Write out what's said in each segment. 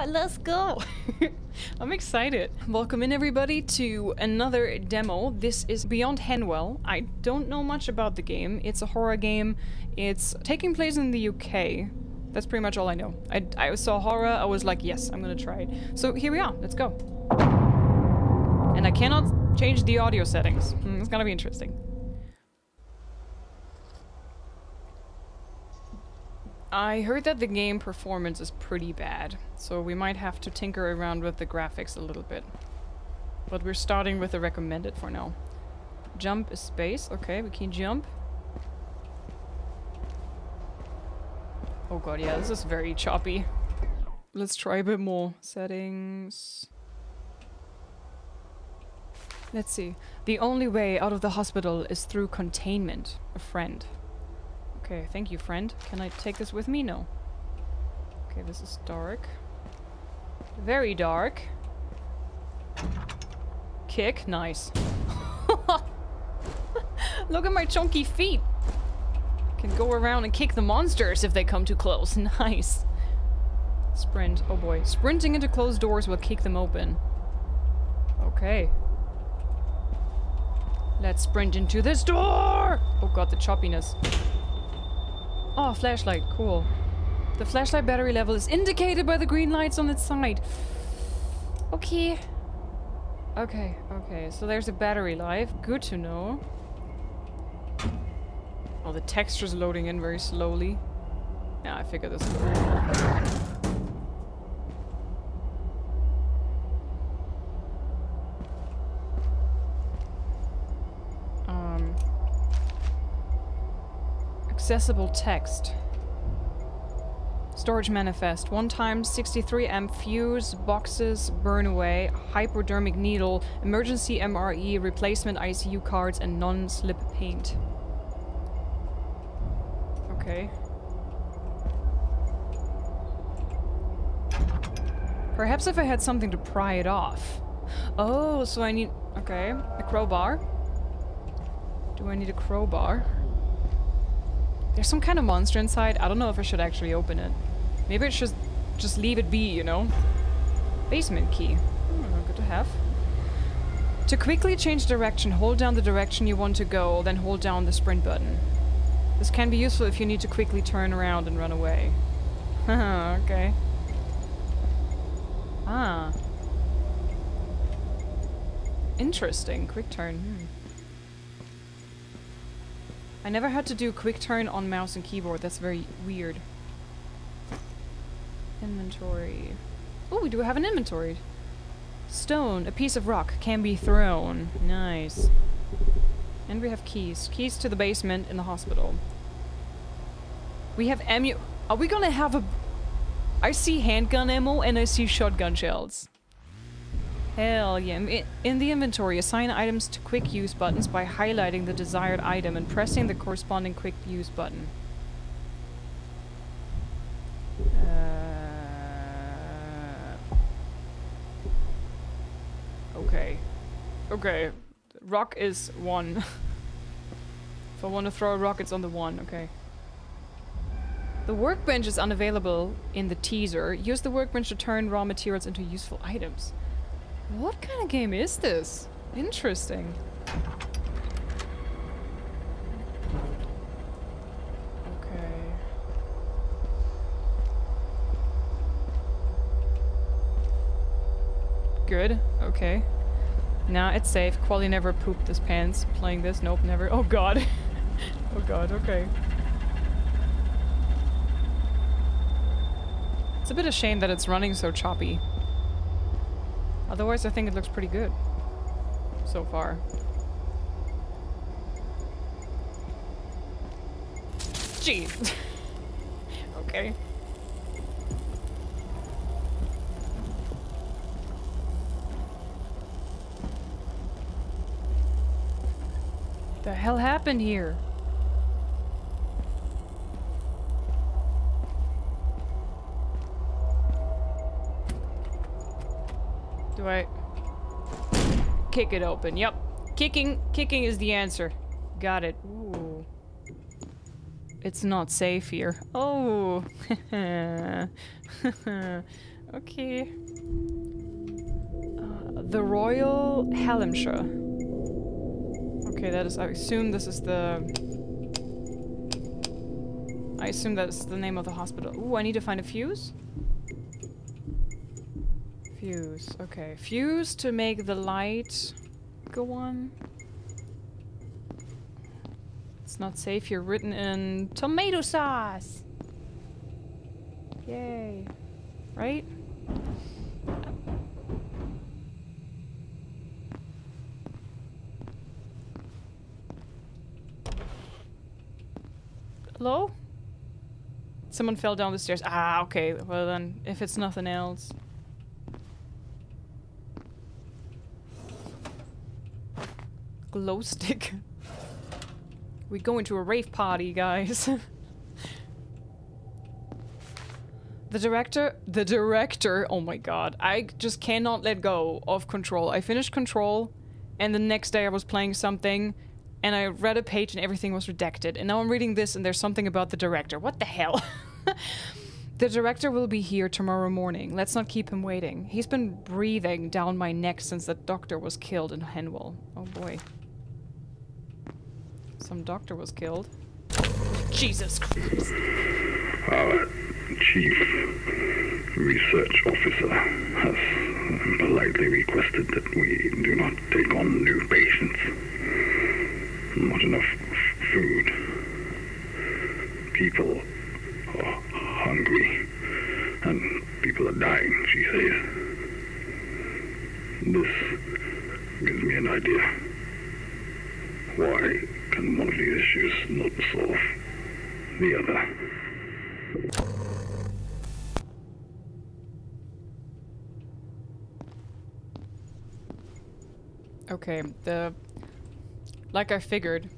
right, let's go. I'm excited. Welcome in everybody to another demo. This is Beyond Hanwell. I don't know much about the game. It's a horror game. It's taking place in the UK. That's pretty much all I know. I saw horror, I was like, yes, I'm gonna try it. So here we are, let's go. And I cannot change the audio settings. It's gonna be interesting. I heard that the game performance is pretty bad, so we might have to tinker around with the graphics a little bit. But we're starting with the recommended for now. Jump is space, okay, we can jump. Oh god, yeah, this is very choppy. Let's try a bit more. Settings. Let's see. The only way out of the hospital is through containment. A friend. Okay, thank you, friend. Can I take this with me? No. Okay, this is dark. Very dark. Kick. Nice. Look at my chunky feet. Can go around and kick the monsters if they come too close. Nice. Sprint. Oh boy. Sprinting into closed doors will kick them open. Okay. Let's sprint into this door! Oh god, the choppiness. Oh, flashlight. Cool. The flashlight battery level is indicated by the green lights on its side. Okay. Okay, okay. So there's a battery life. Good to know. Oh, the texture's loading in very slowly. Yeah, I figured this out. Accessible text. Storage manifest. 1x 63 amp fuse, boxes, burn away, hypodermic needle, emergency MRE, replacement ICU cards, and non-slip paint. Okay. Perhaps if I had something to pry it off. Oh, so I need... Okay, a crowbar. Do I need a crowbar? There's some kind of monster inside. I don't know if I should actually open it. Maybe I should just leave it be, you know? Basement key. Good to have. To quickly change direction, hold down the direction you want to go, then hold down the sprint button. This can be useful if you need to quickly turn around and run away. Okay. Ah. Interesting. Quick turn. I never had to do quick turn on mouse and keyboard. That's very weird. Inventory. Oh, we do have an inventory. Stone. A piece of rock can be thrown. Nice. And we have keys. Keys to the basement in the hospital. We have ammo. Are we gonna have a... I see handgun ammo and I see shotgun shells. Hell yeah. In the inventory, assign items to quick use buttons by highlighting the desired item and pressing the corresponding quick use button. Okay. Okay. Rock is 1. If I want to throw a rock, it's on the 1, okay. The workbench is unavailable in the teaser. Use the workbench to turn raw materials into useful items. What kind of game is this? Interesting. Okay. Good, okay. Nah, it's safe. Quali never pooped his pants playing this. Nope, never. Oh god. Oh god, okay. It's a bit of a shame that it's running so choppy. Otherwise, I think it looks pretty good so far. Gee. Okay. The hell happened here? Do I kick it open? Yep. Kicking is the answer. Got it. Ooh. It's not safe here. Oh. Okay. The Royal Hallamshire. Okay, that is, I assume this is the... I assume that's the name of the hospital. Ooh, I need to find a fuse. Fuse, okay. Fuse to make the light go on. It's not safe here, written in tomato sauce! Yay. Right? Hello? Someone fell down the stairs. Ah, okay. Well then, if it's nothing else. Glow stick. We go into a rave party, guys. The director, oh my god. I just cannot let go of Control. I finished Control, and the next day I was playing something, and I read a page and everything was redacted. And now I'm reading this and there's something about the director. What the hell? The director will be here tomorrow morning. Let's not keep him waiting. He's been breathing down my neck since the doctor was killed in Hanwell. Oh boy. Some doctor was killed. Jesus Christ. Our chief research officer has politely requested that we do not take on new patients. Not enough food. People are hungry, and people are dying, she says. This gives me an idea. Why can one of these issues not solve the other? Okay, like I figured,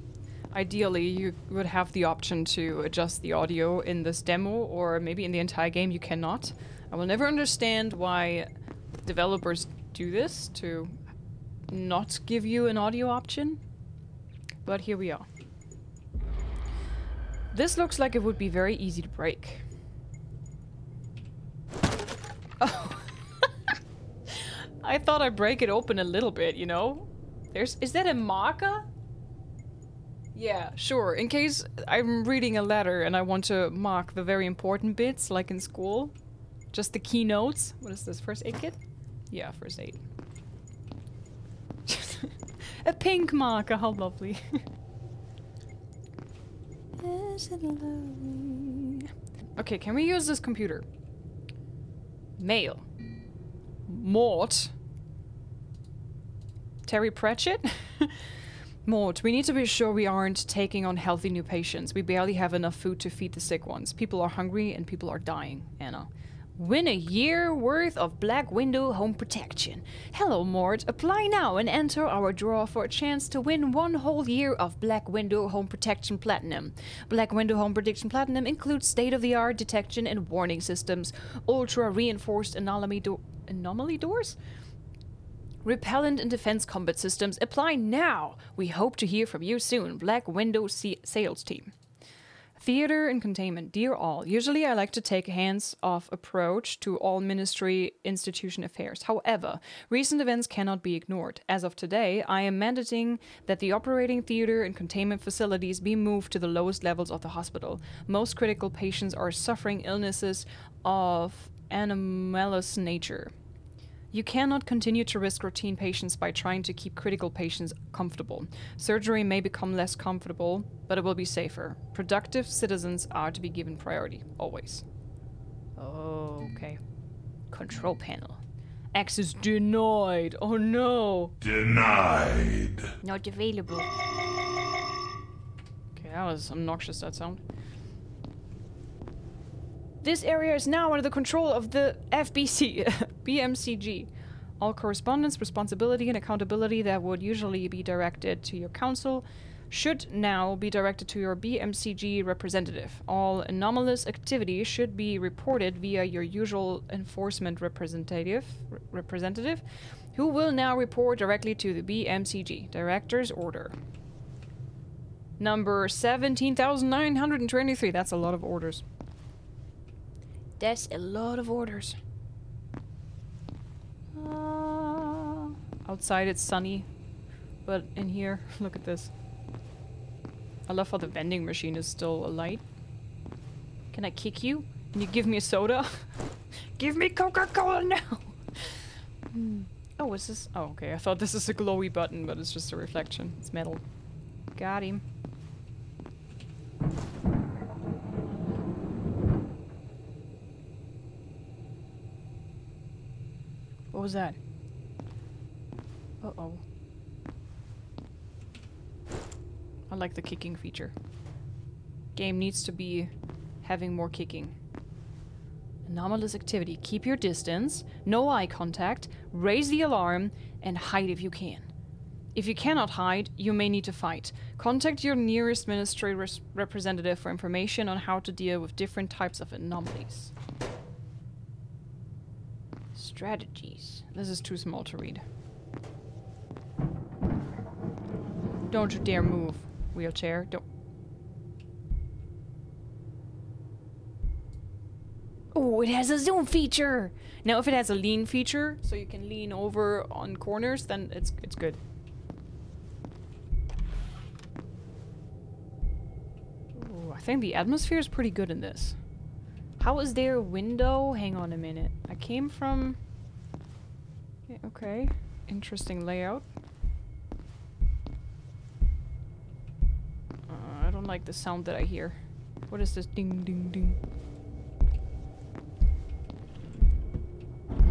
ideally you would have the option to adjust the audio in this demo, or maybe in the entire game you cannot. I will never understand why developers do this, to not give you an audio option. But here we are. This looks like it would be very easy to break. Oh. I thought I'd break it open a little bit, you know? Is that a marker? Yeah, sure. In case I'm reading a letter and I want to mark the very important bits, like in school. Just the keynotes. What is this, first aid kit? Yeah, first aid. A pink marker, how lovely. Okay, can we use this computer? Mail. Mort. Terry Pratchett? Mort, we need to be sure we aren't taking on healthy new patients. We barely have enough food to feed the sick ones. People are hungry and people are dying, Anna. Win a year worth of Black Widow home protection. Hello, Mort. Apply now and enter our draw for a chance to win one whole year of Black Widow home protection platinum. Black Widow home protection platinum includes state-of-the-art detection and warning systems, ultra-reinforced anomaly doors? Repellent and defense combat systems. Apply now. We hope to hear from you soon. Black Widow sales team. Theater and containment. Dear all, usually I like to take a hands-off approach to all ministry institution affairs. However, recent events cannot be ignored. As of today, I am mandating that the operating theater and containment facilities be moved to the lowest levels of the hospital. Most critical patients are suffering illnesses of anomalous nature. You cannot continue to risk routine patients by trying to keep critical patients comfortable. Surgery may become less comfortable, but it will be safer. Productive citizens are to be given priority, always. Okay. Control panel. Access denied. Oh no. Denied. Not available. Okay, that was obnoxious, that sound. This area is now under the control of the FBC, BMCG. All correspondence, responsibility, and accountability that would usually be directed to your council should now be directed to your BMCG representative. All anomalous activity should be reported via your usual enforcement representative, who will now report directly to the BMCG. Director's order. Number 17,923. That's a lot of orders. That's a lot of orders. Outside it's sunny, but in here, look at this. I love how the vending machine is still alight. Can I kick you? Can you give me a soda? Give me Coca-Cola now! Oh, is this? Oh, okay. I thought this is a glowy button, but it's just a reflection. It's metal. Got him. What was that? Uh-oh. I like the kicking feature. Game needs to be having more kicking. Anomalous activity. Keep your distance, no eye contact, raise the alarm, and hide if you can. If you cannot hide, you may need to fight. Contact your nearest ministry representative for information on how to deal with different types of anomalies. Strategies. This is too small to read. Don't you dare move, wheelchair. Don't. Oh, it has a zoom feature! Now, if it has a lean feature, so you can lean over on corners, then it's good. Ooh, I think the atmosphere is pretty good in this. How is there a window? Hang on a minute. I came from... Okay. Interesting layout. I don't like the sound that I hear. What is this? Ding, ding, ding.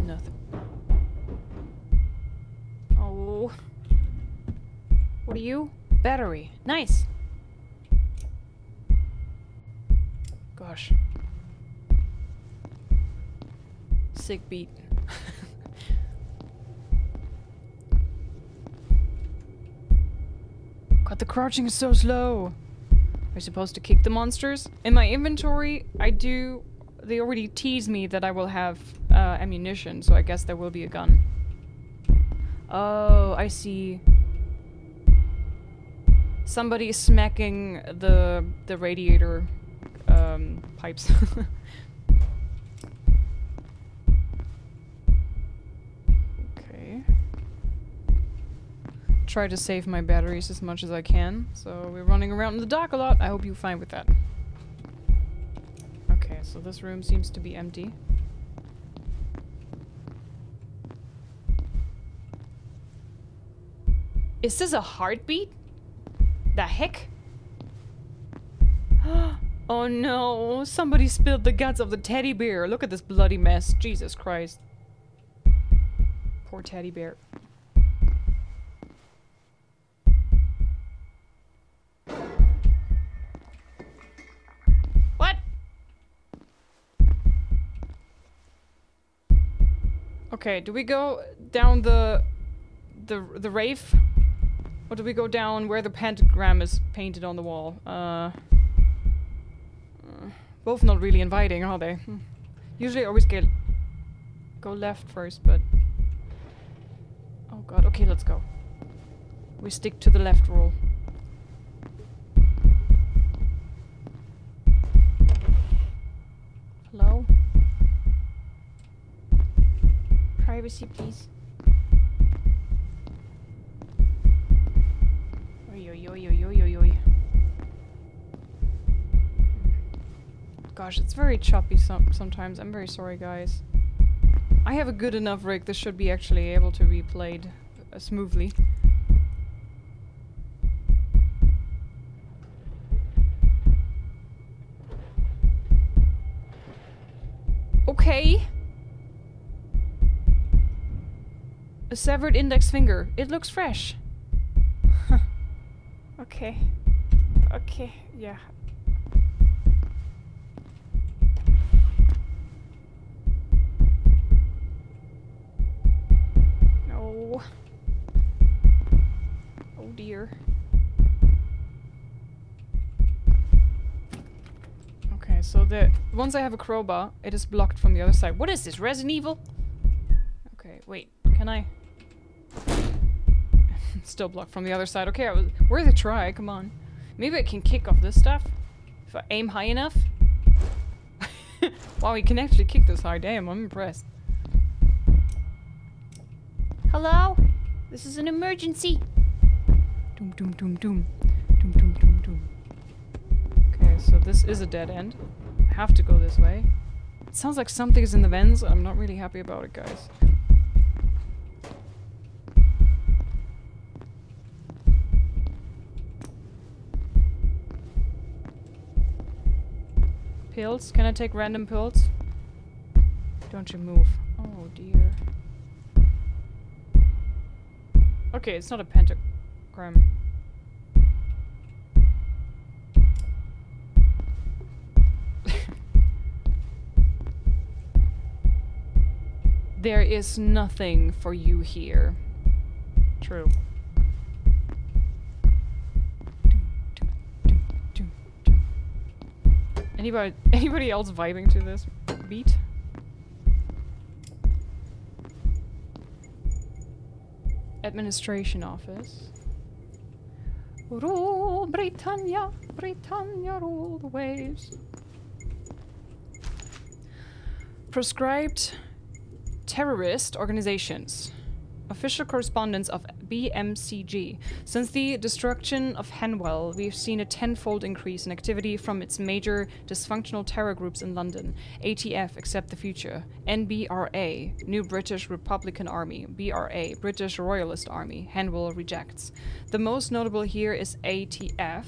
Nothing. Oh. What are you? Battery. Nice. Gosh. Sick beat. God, the crouching is so slow. Are you supposed to kick the monsters? In my inventory, I do... They already tease me that I will have ammunition, so I guess there will be a gun. Oh, I see. Somebody is smacking the radiator pipes. Okay. Try to save my batteries as much as I can. So we're running around in the dark a lot. I hope you're fine with that. So this room seems to be empty. Is this a heartbeat? The heck? Oh no, somebody spilled the guts of the teddy bear. Look at this bloody mess. Jesus Christ. Poor teddy bear. Okay, do we go down the rave? Or do we go down where the pentagram is painted on the wall? Both not really inviting, are they? Usually I always go left first, but... Oh god, okay, let's go. We stick to the left rule. Hello? Privacy, please. Oi, oi, oi, oi, oi, oi. Gosh, it's very choppy sometimes. I'm very sorry, guys. I have a good enough rig. This should be actually able to be played smoothly. Okay. A severed index finger. It looks fresh. Okay. Okay, yeah. No. Oh dear. Okay, so once I have a crowbar, it is blocked from the other side. What is this, Resident Evil? Okay, wait. Can I... Still blocked from the other side. Okay, worth a try, come on. Maybe I can kick off this stuff. If I aim high enough. Wow, we can actually kick this high. Damn, I'm impressed. Hello? This is an emergency. Doom, doom, doom, doom. Doom, doom, doom, doom. Okay, so this is a dead end. I have to go this way. It sounds like something's in the vents. I'm not really happy about it, guys. Pills? Can I take random pills? Don't you move. Oh dear. Okay, it's not a pentagram. There is nothing for you here. True. Anybody else vibing to this beat? Administration office. Rule Britannia, Britannia rule the waves. Proscribed terrorist organizations. Official correspondence of BMCG. Since the destruction of Hanwell, we've seen a tenfold increase in activity from its major dysfunctional terror groups in London. ATF, Accept the Future. NBRA, New British Republican Army. BRA, British Royalist Army. Hanwell rejects. The most notable here is ATF.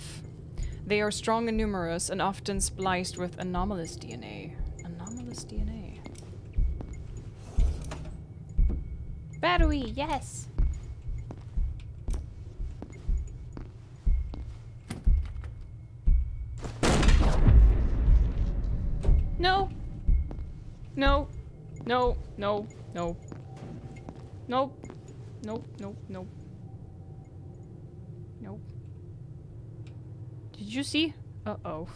They are strong and numerous and often spliced with anomalous DNA. Anomalous DNA. Battery, yes! No! No! No, no, no. Nope. Nope, nope, nope. Nope. Did you see? Uh-oh.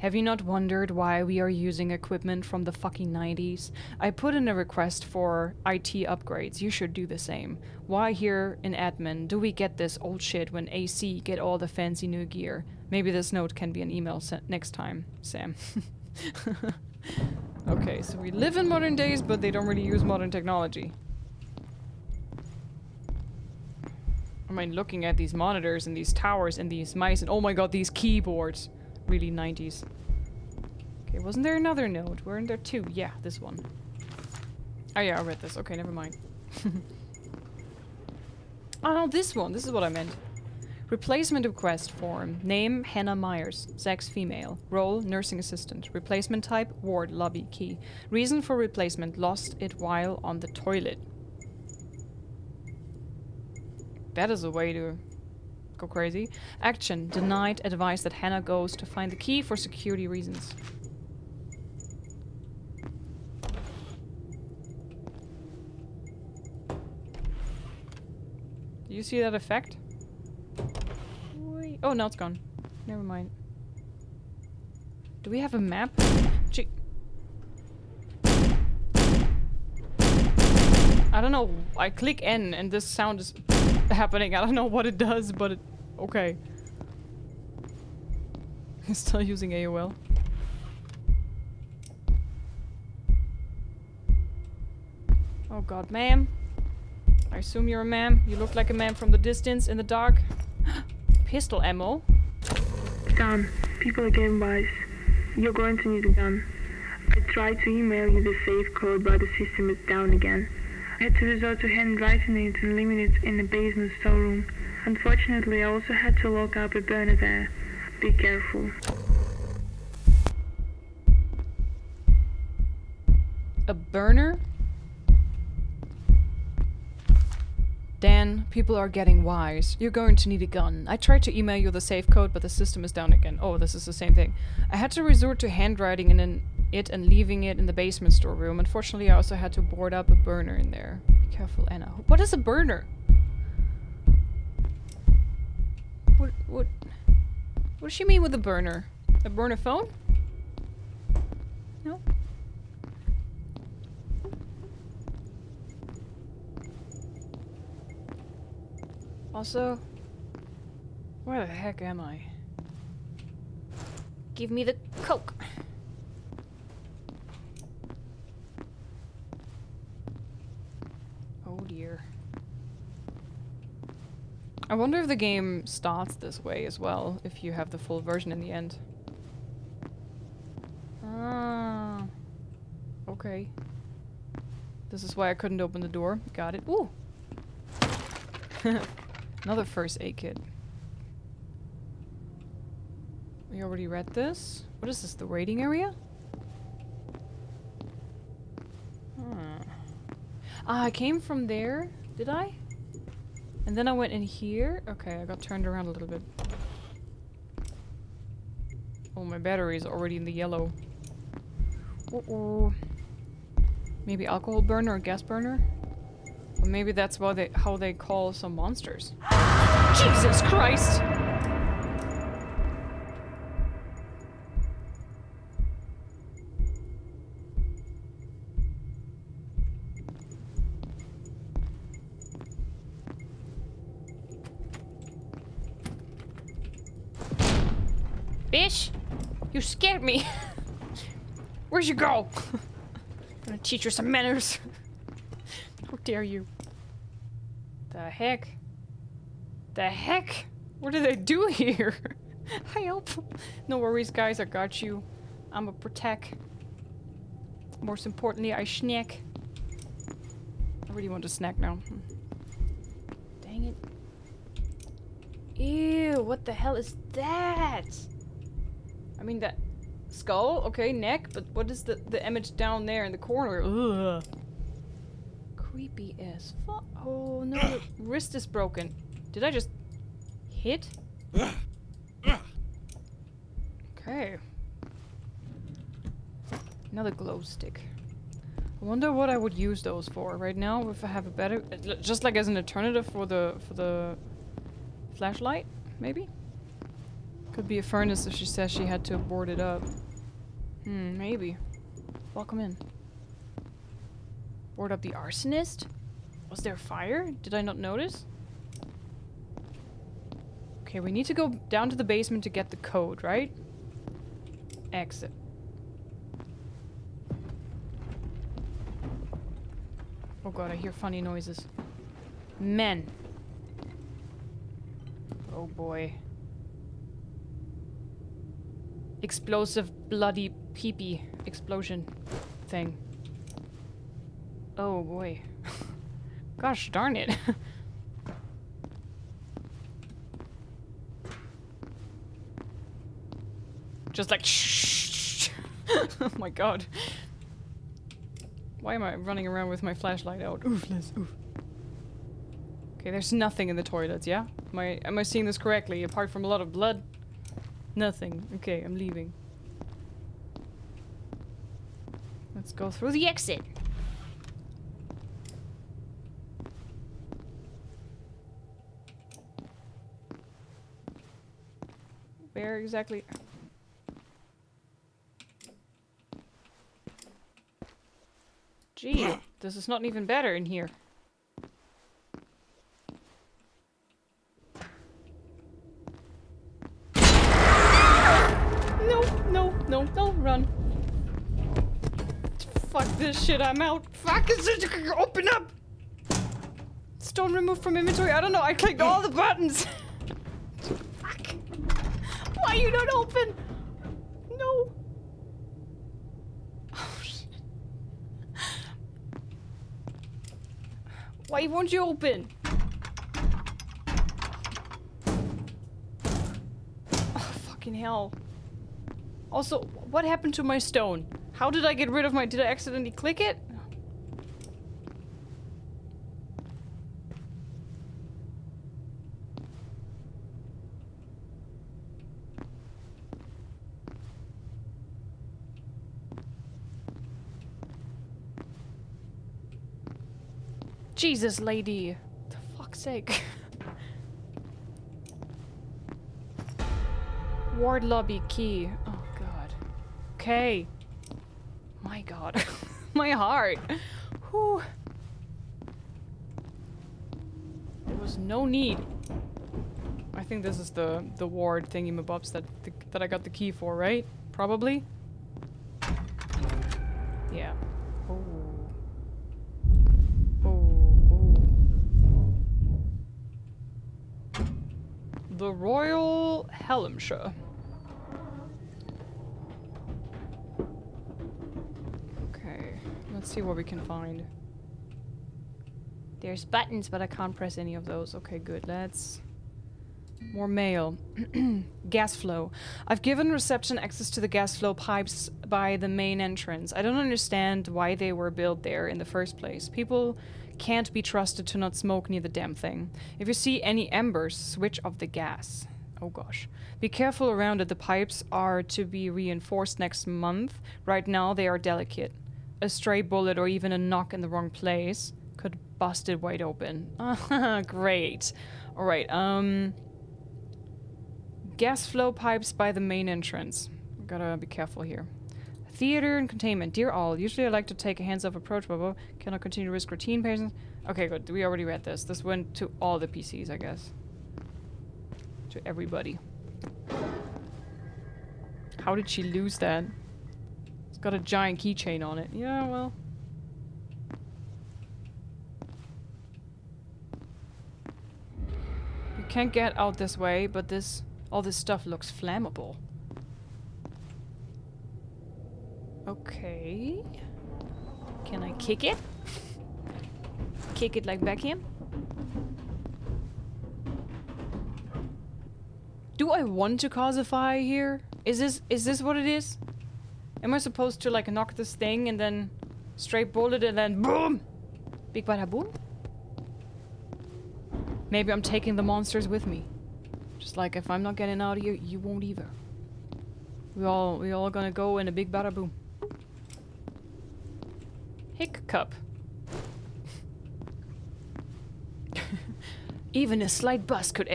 Have you not wondered why we are using equipment from the fucking 90s? I put in a request for IT upgrades. You should do the same. Why here in admin do we get this old shit when AC get all the fancy new gear? Maybe this note can be an email sent next time, Sam. Okay, so we live in modern days, but they don't really use modern technology. I mean, looking at these monitors and these towers and these mice and oh my god, these keyboards. Really 90s. Okay, wasn't there another note? Weren't there two? Yeah, this one. Oh yeah, I read this. Okay, never mind. Oh no, this one. This is what I meant. Replacement request form. Name, Hannah Myers. Sex, female. Role, nursing assistant. Replacement type, ward, lobby, key. Reason for replacement, lost it while on the toilet. That is a way to go crazy. Action. Denied. Advice that Hannah goes to find the key for security reasons. Do you see that effect? Wait. Oh, now it's gone. Never mind. Do we have a map? I don't know. I click N and this sound is happening. I don't know what it does, but it... Okay. Still using AOL. Oh god, ma'am. I assume you're a ma'am. You look like a ma'am from the distance, in the dark. Pistol ammo. Dan, people are getting wise. You're going to need a gun. I tried to email you the safe code, but the system is down again. I had to resort to handwriting it and leaving it in the basement storeroom. Unfortunately, I also had to lock up a burner there. Be careful. A burner? Dan, people are getting wise. You're going to need a gun. I tried to email you the safe code, but the system is down again. Oh, this is the same thing. I had to resort to handwriting and then it and leaving it in the basement storeroom. Unfortunately, I also had to board up a burner in there. Be careful, Anna. What is a burner? What does she mean with a burner? A burner phone? No. Also, where the heck am I? Give me the coke. here. I wonder if the game starts this way as well, if you have the full version in the end. Ah. Okay. This is why I couldn't open the door. Got it. Ooh! Another first aid kit. We already read this. What is this, the waiting area? Hmm. Ah, I came from there, did I? And then I went in here. Okay, I got turned around a little bit. Oh, my battery is already in the yellow. Uh-oh. Maybe alcohol burner or gas burner? Or maybe that's why how they call some monsters. Jesus Christ! Bitch! You scared me! Where'd you go? I'm gonna teach you some manners. How dare you? The heck? The heck? What do they do here? I help. No worries, guys. I got you. I'm a protect. Most importantly, I snack. I really want to snack now. Dang it. Ew, what the hell is that? I mean, that skull? Okay, neck, but what is the image down there in the corner? Ugh. Creepy as fuck. Oh no, the wrist is broken. Did I just hit? Okay. Another glow stick. I wonder what I would use those for right now, if I have a better... Just like as an alternative for the flashlight, maybe? Could be a furnace if she says she had to board it up. Hmm, maybe. Welcome in. Board up the arsonist? Was there fire? Did I not notice? Okay, we need to go down to the basement to get the code, right? Exit. Oh god, I hear funny noises. Men. Oh boy. Explosive bloody pee-pee explosion thing. Oh boy. Gosh darn it. Just like shh. Oh my god. Why am I running around with my flashlight out? Oofless, oof. Okay, there's nothing in the toilets, yeah? Am I seeing this correctly? Apart from a lot of blood? Nothing. Okay, I'm leaving. Let's go through the exit. Where exactly? Gee, this is not even better in here. No, run. Fuck this shit, I'm out. Fuck, is it? Open up! Stone removed from inventory. I don't know, I clicked all the buttons. Fuck. Why you don't open? No. Oh, shit. Why won't you open? Oh, fucking hell. Also, what happened to my stone? How did I get rid of my... Did I accidentally click it? Jesus, lady. For fuck's sake. Ward lobby key. Oh. Okay. My god. My heart. Whew. There was no need. I think this is the ward thingamabobs that I got the key for, right? Probably. Yeah. Oh. Oh. Oh. the Royal Hallamshire. Okay, let's see what we can find. There's buttons, but I can't press any of those. Okay, good. Let's... more mail. Gas flow. I've given reception access to the gas flow pipes by the main entrance. I don't understand why they were built there in the first place. People can't be trusted to not smoke near the damn thing. If you see any embers, switch off the gas. Oh gosh. Be careful around it. The pipes are to be reinforced next month. Right now they are delicate. A stray bullet or even a knock in the wrong place could bust it wide open. Great. Alright, gas flow pipes by the main entrance. Gotta be careful here. Theater and containment. Dear all, usually I like to take a hands-off approach, but cannot continue to risk routine patients. Okay, good. We already read this. This went to all the PCs, I guess. To everybody. How did she lose that? It's got a giant keychain on it. Yeah, well... you can't get out this way, but this... all this stuff looks flammable. Okay. Can I kick it? Kick it like Beckham? Do I want to cause a fire here? Is this what it is? Am I supposed to like knock this thing and then straight bullet and then boom? Big bada boom? Maybe I'm taking the monsters with me. Just like, if I'm not getting out of here, you won't either. We all gonna go in a big bada boom. Hiccup. Even a slight buzz could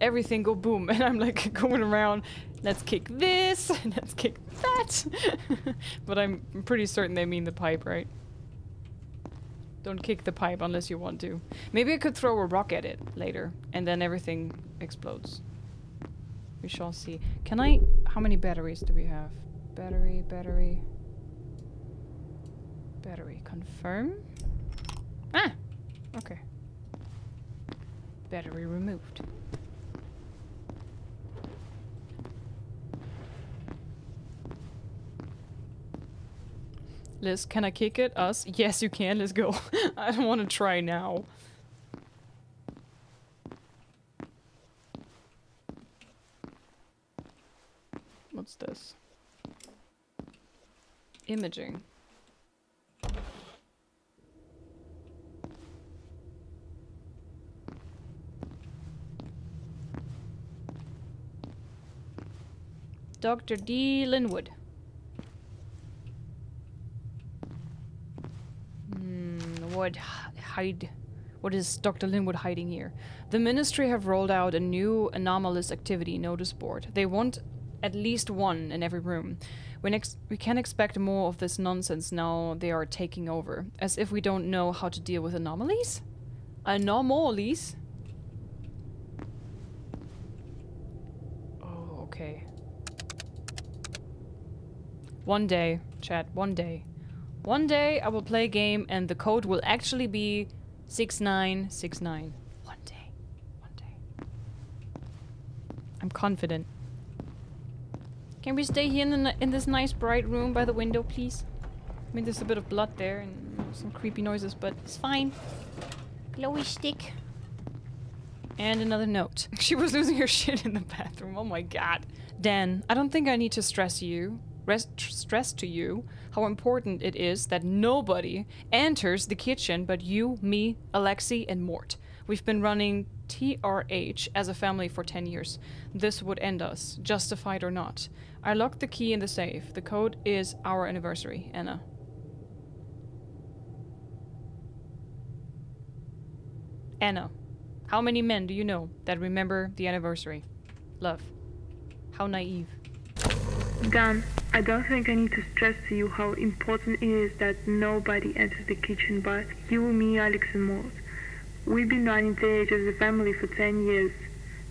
everything go boom. And I'm like going around, let's kick this, let's kick that. But I'm pretty certain they mean the pipe, right? Don't kick the pipe unless you want to. Maybe I could throw a rock at it later, and then everything explodes. We shall see. Can I... how many batteries do we have? Battery, battery... battery. Confirm? Ah! Okay. Battery removed. Liz, can I kick it? Us? Yes, you can. Let's go. I don't want to try now. What's this? Imaging. Dr. D. Linwood. What is Dr. Linwood hiding here? The Ministry have rolled out a new anomalous activity notice board. They want at least one in every room. We can expect more of this nonsense now they are taking over. As if we don't know how to deal with anomalies? Anomalies? Oh, okay. One day, chat, one day. One day I will play a game and the code will actually be 6969. One day. One day. I'm confident. Can we stay here in this nice bright room by the window, please? I mean, there's a bit of blood there and some creepy noises, but it's fine. Glowy stick. And another note. She was losing her shit in the bathroom. Oh my god. Dan, I don't think I need to stress to you how important it is that nobody enters the kitchen but you, me, Alexei, and Mort. We've been running TRH as a family for 10 years. This would end us, justified or not. I locked the key in the safe. The code is our anniversary, Anna. Anna, how many men do you know that remember the anniversary? Love. How naive. Dan, I don't think I need to stress to you how important it is that nobody enters the kitchen but you, me, Alex, and Mort. We've been running TH as a family for 10 years.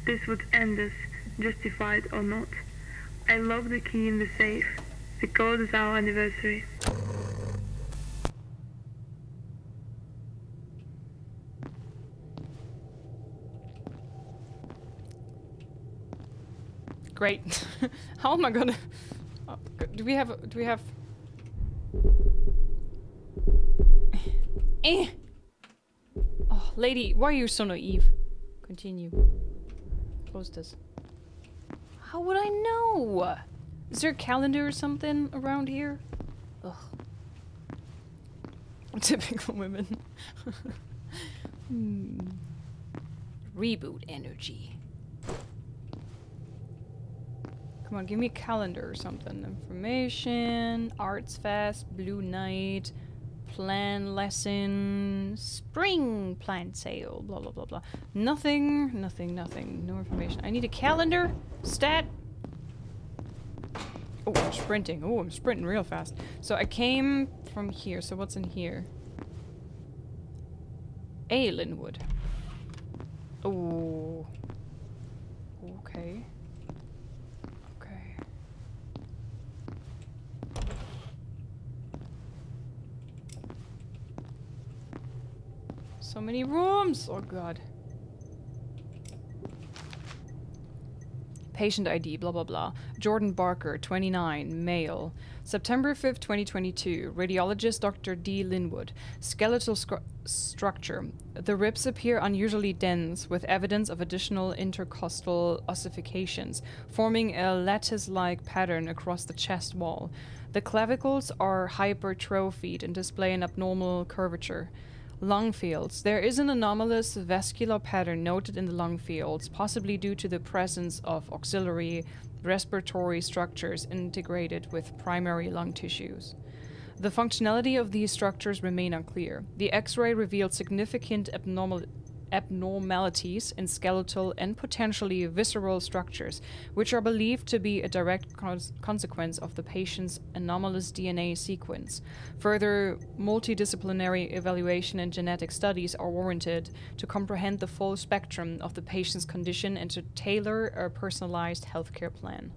This would end us, justified or not. I locked the key in the safe. The code is our anniversary. Great. How am I gonna... Do we have... Eh! Oh, lady, why are you so naive? Continue. Close this. How would I know? Is there a calendar or something around here? Ugh. Typical women. Reboot energy. Come on, give me a calendar or something. Information, Arts Fest, Blue Night, plan lesson, spring plant sale, blah blah blah blah. Nothing, nothing, nothing. No information. I need a calendar. Stat. Oh, I'm sprinting. Oh, I'm sprinting real fast. So I came from here. So what's in here? A. Linwood. Oh. Okay. So many rooms! Oh god. Patient ID, blah blah blah. Jordan Barker, 29, male. September 5th, 2022. Radiologist Dr. D. Linwood. Skeletal structure. The ribs appear unusually dense, with evidence of additional intercostal ossifications, forming a lattice-like pattern across the chest wall. The clavicles are hypertrophied and display an abnormal curvature. Lung fields. There is an anomalous vascular pattern noted in the lung fields, possibly due to the presence of auxiliary respiratory structures integrated with primary lung tissues. The functionality of these structures remain unclear. The X-ray revealed significant abnormalities in skeletal and potentially visceral structures, which are believed to be a direct consequence of the patient's anomalous DNA sequence. Further multidisciplinary evaluation and genetic studies are warranted to comprehend the full spectrum of the patient's condition and to tailor a personalized healthcare plan.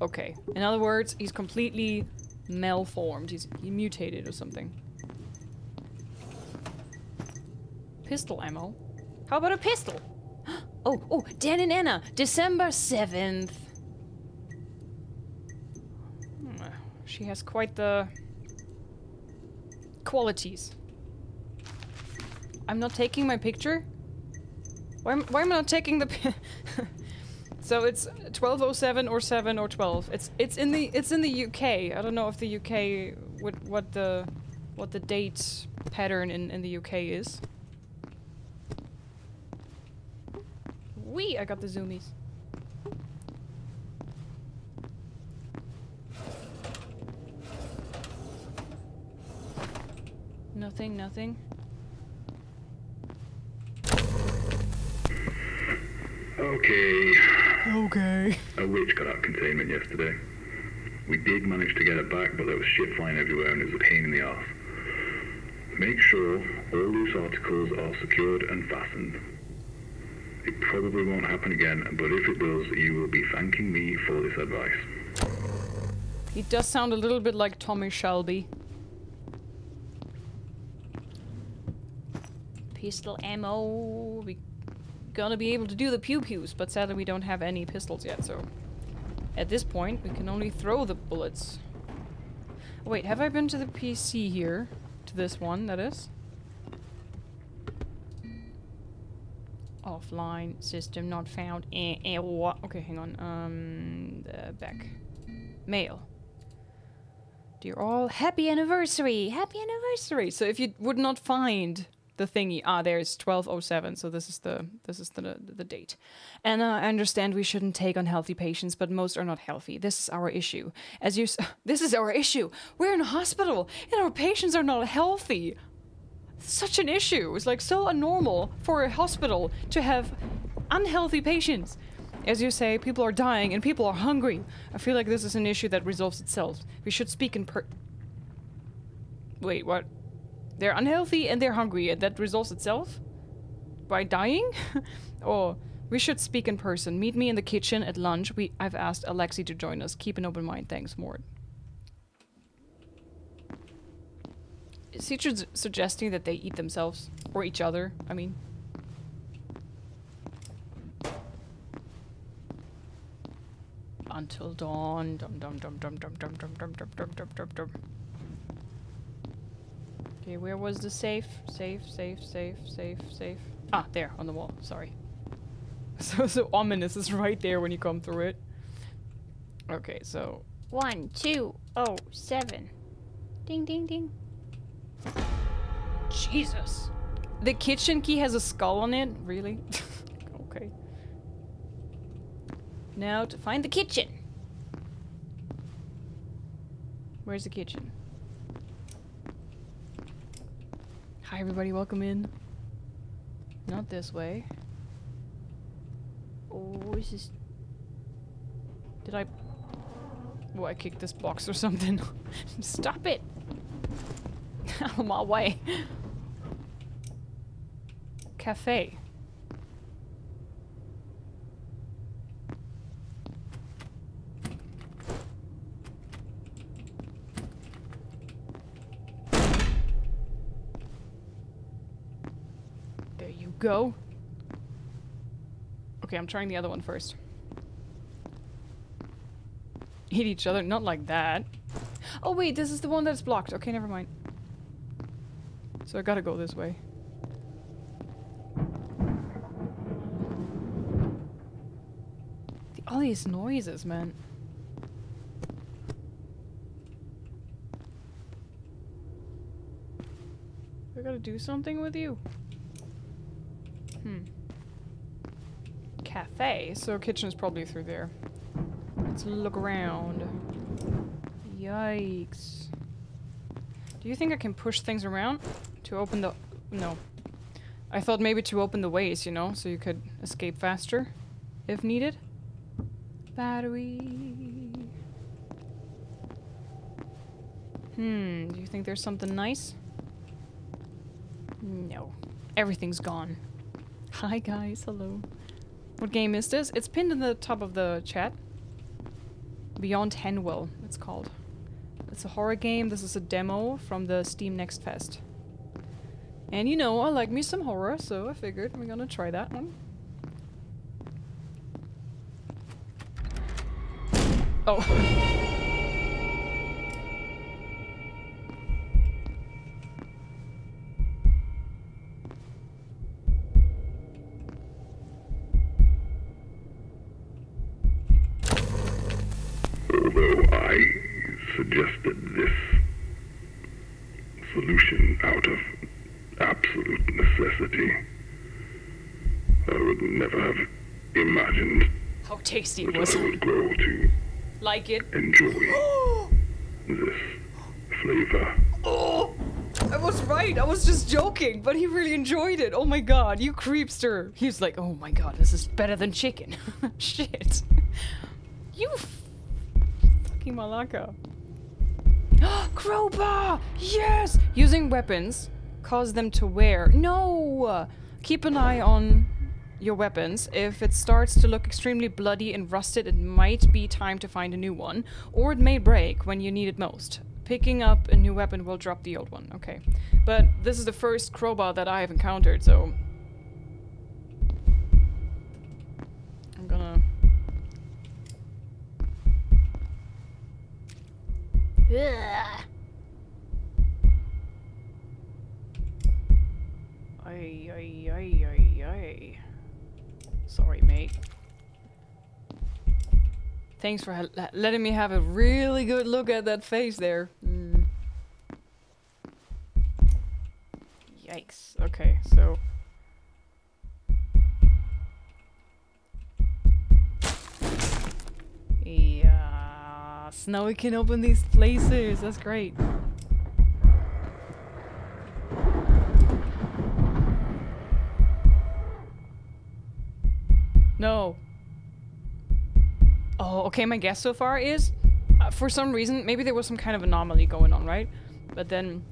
Okay, in other words, he's completely malformed. He's mutated or something. Pistol ammo. How about a pistol? Oh, oh, Dan and Anna, December 7th. She has quite the qualities. I'm not taking my picture? Why am I not taking the pi So it's 1207 or 7 or 12. It's in the UK. I don't know if the UK what the date pattern in the UK is. Wee! I got the zoomies. Nothing, nothing. Okay. Okay. A witch got up containment yesterday. We did manage to get it back, but there was shit flying everywhere and it was a pain in the arse. Make sure all loose articles are secured and fastened. It probably won't happen again, but if it does, you will be thanking me for this advice. He does sound a little bit like Tommy Shelby. Pistol ammo. We're gonna be able to do the pew-pews, but sadly we don't have any pistols yet, so... At this point, we can only throw the bullets. Wait, have I been to the PC here? To this one, that is? Offline system not found. Okay, hang on. Back. Mail. Dear all, happy anniversary! Happy anniversary! So if you would not find the thingy, there's 1207. So this is the date. Anna, I understand we shouldn't take unhealthy patients, but most are not healthy. This is our issue. This is our issue. We're in a hospital, and our patients are not healthy. Such an issue. It's like so abnormal for a hospital to have unhealthy patients. As you say, people are dying and people are hungry. I feel like this is an issue that resolves itself. We should speak in Wait, what? They're unhealthy and they're hungry and that resolves itself? By dying? Or we should speak in person. Meet me in the kitchen at lunch. I've asked Alexei to join us. Keep an open mind. Thanks, Mort. Is he suggesting that they eat themselves? Or each other, I mean. until dawn. Okay, where was the safe? Safe. Ah, there, on the wall. Sorry. So ominous is right there when you come through it. Okay, so 1207. Ding, ding, ding. Jesus. The kitchen key has a skull on it? Really? Okay. Now to find the kitchen. Where's the kitchen? Hi everybody, welcome in. Not this way. Oh, is this... Did I... Oh, I kicked this box or something. Stop it! Out of my way. Cafe. There you go. Okay, I'm trying the other one first. Hit each other, not like that. Oh wait, this is the one that's blocked. Okay, never mind. So I gotta go this way. All these noises, man. I gotta do something with you. Hmm. Cafe. So kitchen is probably through there. Let's look around. Yikes. Do you think I can push things around to open the... No. I thought maybe to open the ways, you know, so you could escape faster if needed. Battery. Hmm, do you think there's something nice? No. Everything's gone. Hi guys, hello. What game is this? It's pinned in the top of the chat. Beyond Hanwell, it's called. It's a horror game. This is a demo from the Steam Next Fest. And you know, I like me some horror, so I figured we're gonna try that one. Oh. Although I suggested this solution out of absolute necessity, I would never have imagined how tasty it was. I would grow to like it. Enjoy this flavor. Oh, I was right. I was just joking, but he really enjoyed it. Oh my god, you creepster. He was like, oh my god, this is better than chicken. Shit. You fucking malaka. Crowbar! Yes! Using weapons cause them to wear. No! Keep an eye on your weapons. If it starts to look extremely bloody and rusted, it might be time to find a new one, or it may break when you need it most. Picking up a new weapon will drop the old one. Okay, but this is the first crowbar that I have encountered, so I'm gonna... Ay. Sorry, mate. Thanks for letting me have a really good look at that face there. Mm. Yikes. Okay, so... Yes, now we can open these places. That's great. No. Oh, okay, my guess so far is, for some reason, maybe there was some kind of anomaly going on, right? But then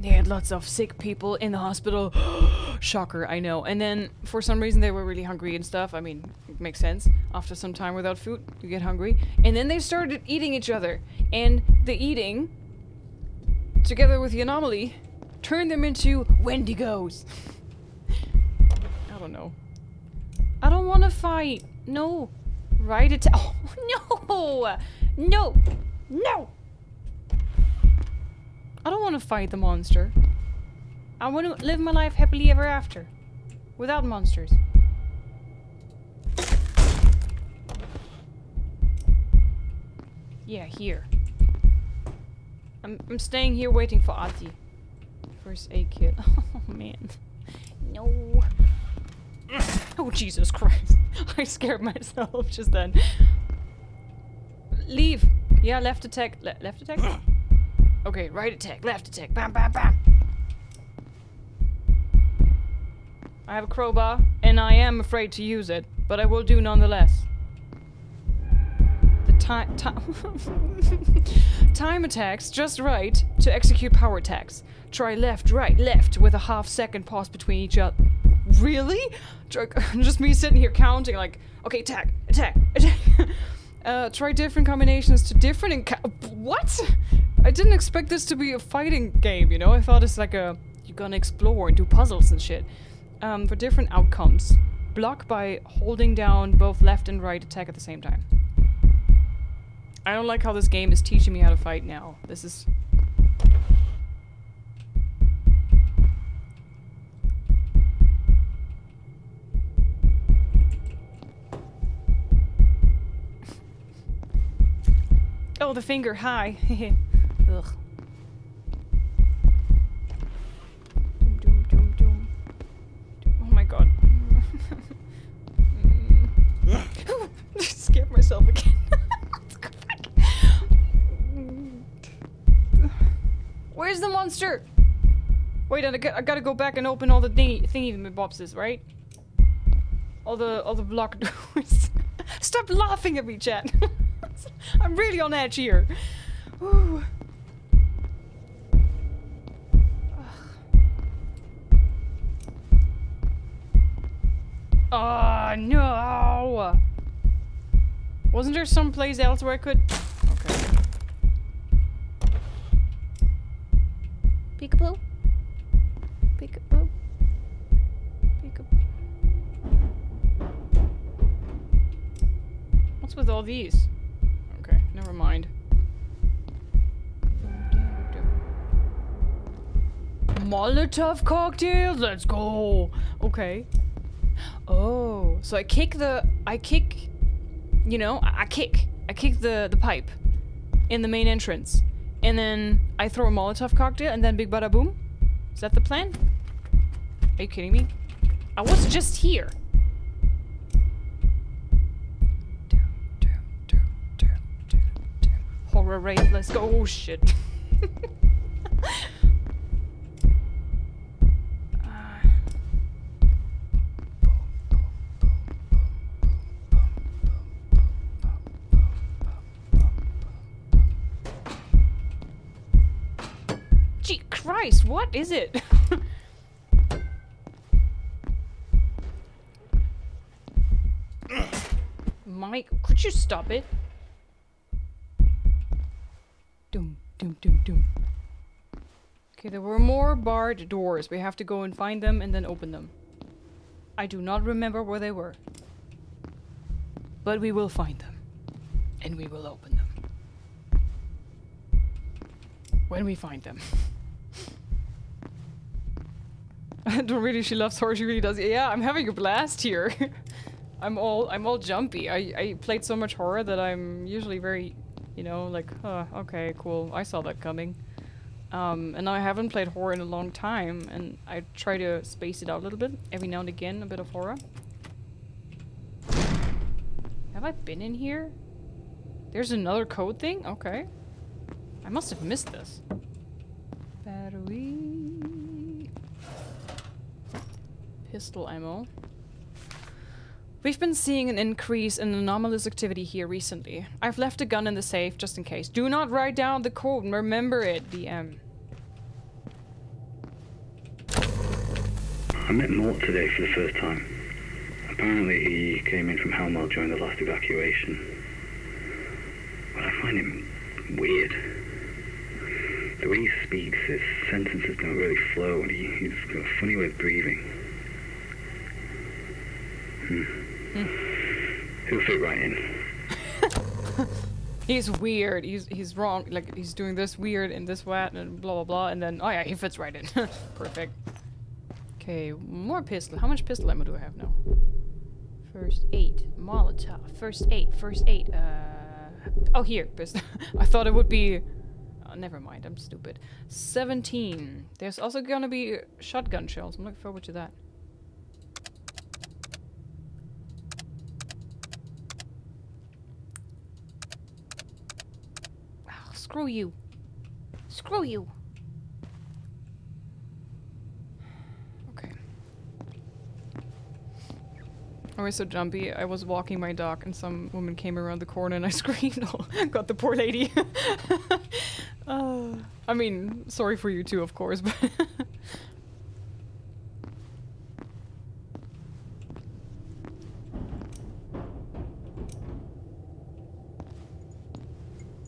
they had lots of sick people in the hospital. Shocker, I know. And then for some reason they were really hungry and stuff. I mean, it makes sense. After some time without food, you get hungry. And then they started eating each other. And the eating, together with the anomaly, turned them into Wendigos. I don't know. I don't want to fight. No. Right at... Oh, no! No! No! I don't want to fight the monster. I want to live my life happily ever after. Without monsters. Yeah, here. I'm staying here waiting for Ati. First aid kit. Oh, man. No. Oh, Jesus Christ. I scared myself just then. Leave. Yeah, left attack. Left attack? Okay, right attack. Left attack. Bam, bam, bam. I have a crowbar, and I am afraid to use it, but I will do nonetheless. The time attacks just right to execute power attacks. Try left, right, left with a half-second pause between each other. Really? Just me sitting here counting like, okay, attack, attack, attack. Try different combinations to different what? I didn't expect this to be a fighting game, you know? I thought it's like a, you're gonna explore and do puzzles and shit. For different outcomes. Block by holding down both left and right attack at the same time. I don't like how this game is teaching me how to fight now. This is... Oh, the finger, hi. Ugh. Oh my god. I scared myself again. Where's the monster? Wait, I gotta go back and open all the thingy-bopses, right? All the block doors. Stop laughing at me, chat. I'm really on edge here. Ooh. Oh no! Wasn't there some place else where I could? Okay. Peekaboo. Peekaboo. Peekaboo. What's with all these? Never mind. Molotov cocktails. Let's go. Okay. Oh, so I kick. You know, I kick the pipe in the main entrance, and then I throw a Molotov cocktail, and then big bada boom. Is that the plan? Are you kidding me? I was just here. Horror rave, let's go. Oh shit. Gee Christ, what is it? Mike, could you stop it? Doom, doom, doom, doom. Okay, there were more barred doors. We have to go and find them and then open them. I do not remember where they were. But we will find them. And we will open them. When we find them. I don't really, she loves horror, she really does. Yeah, I'm having a blast here. I'm all jumpy. I played so much horror that I'm usually very... You know, like, oh, okay, cool, I saw that coming. And I haven't played horror in a long time, and I try to space it out a little bit. Every now and again, a bit of horror. Have I been in here? There's another code thing? Okay. I must have missed this. Battery... Pistol ammo. We've been seeing an increase in anomalous activity here recently. I've left a gun in the safe, just in case. Do not write down the code, remember it, DM. I met Mort today for the first time. Apparently he came in from Halmar during the last evacuation. But I find him weird. The way he speaks, his sentences don't really flow, and he's got a funny way of breathing. Hmm. He'll fit right in. He's weird. He's wrong. Like, he's doing this weird and this wet and blah blah blah. And then, oh yeah, he fits right in. Perfect. Okay, more pistol. How much pistol ammo do I have now? First aid, Molotov. First aid. Oh, here, pistol. I thought it would be. Oh, never mind. I'm stupid. 17. There's also gonna be shotgun shells. I'm looking forward to that. Screw you. Screw you. Okay. I was so jumpy. I was walking my dog and some woman came around the corner and I screamed. Oh, got the poor lady. I mean, sorry for you too, of course, but...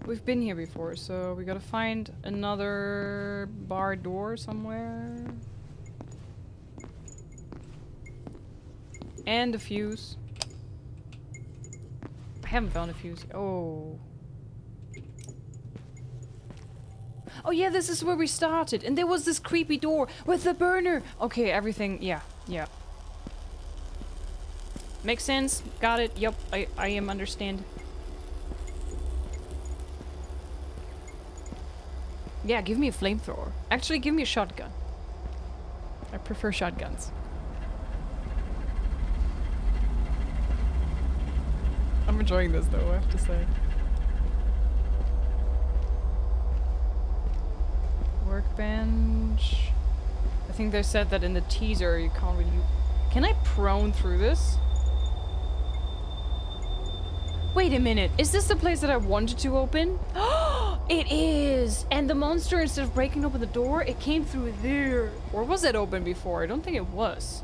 We've been here before, so we gotta find another bar door somewhere. And a fuse. I haven't found a fuse. Oh. Oh yeah, this is where we started. And there was this creepy door with the burner. Okay, everything. Yeah, yeah. Makes sense. Got it. Yep, I am understand. Yeah, give me a flamethrower. Actually, give me a shotgun. I prefer shotguns. I'm enjoying this though, I have to say. Workbench. I think they said that in the teaser you can't really... Can I prone through this? Wait a minute, is this the place that I wanted to open? It is! And the monster, instead of breaking open the door, it came through there. Or was it open before? I don't think it was.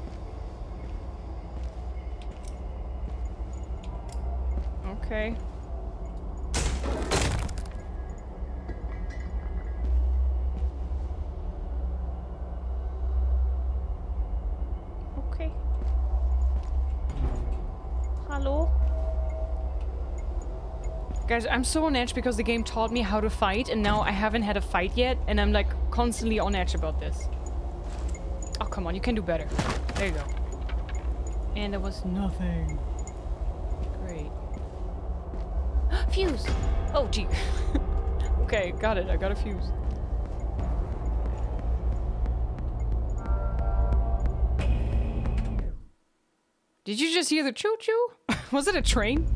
Okay. Okay. Hello? Guys, I'm so on edge because the game taught me how to fight and now I haven't had a fight yet and I'm like constantly on edge about this. Oh, come on, you can do better. There you go. And there was nothing. Great. Fuse! Oh, gee. Okay, got it. I got a fuse. Did you just hear the choo-choo? Was it a train?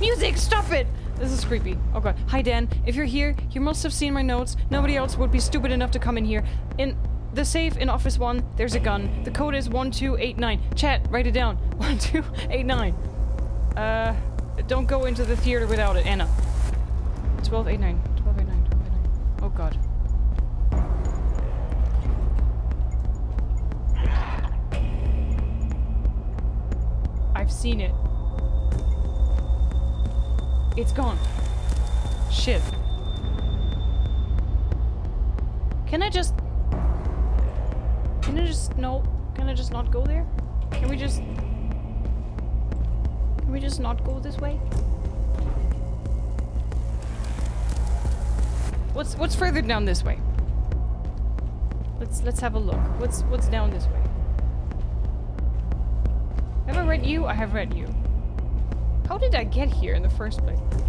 Music, stop it! This is creepy. Oh god. Hi Dan, if you're here, you must have seen my notes. Nobody else would be stupid enough to come in here. In the safe in office 1, there's a gun. The code is 1289. Chat, write it down. 1289. Don't go into the theater without it, Anna. 1289. 1289. 1289. Oh god. I've seen it. It's gone. Shit. Can I just not go there? Can we just not go this way? What's further down this way? Let's have a look. What's down this way? Have I read you? I have read you. How did I get here in the first place? Okay,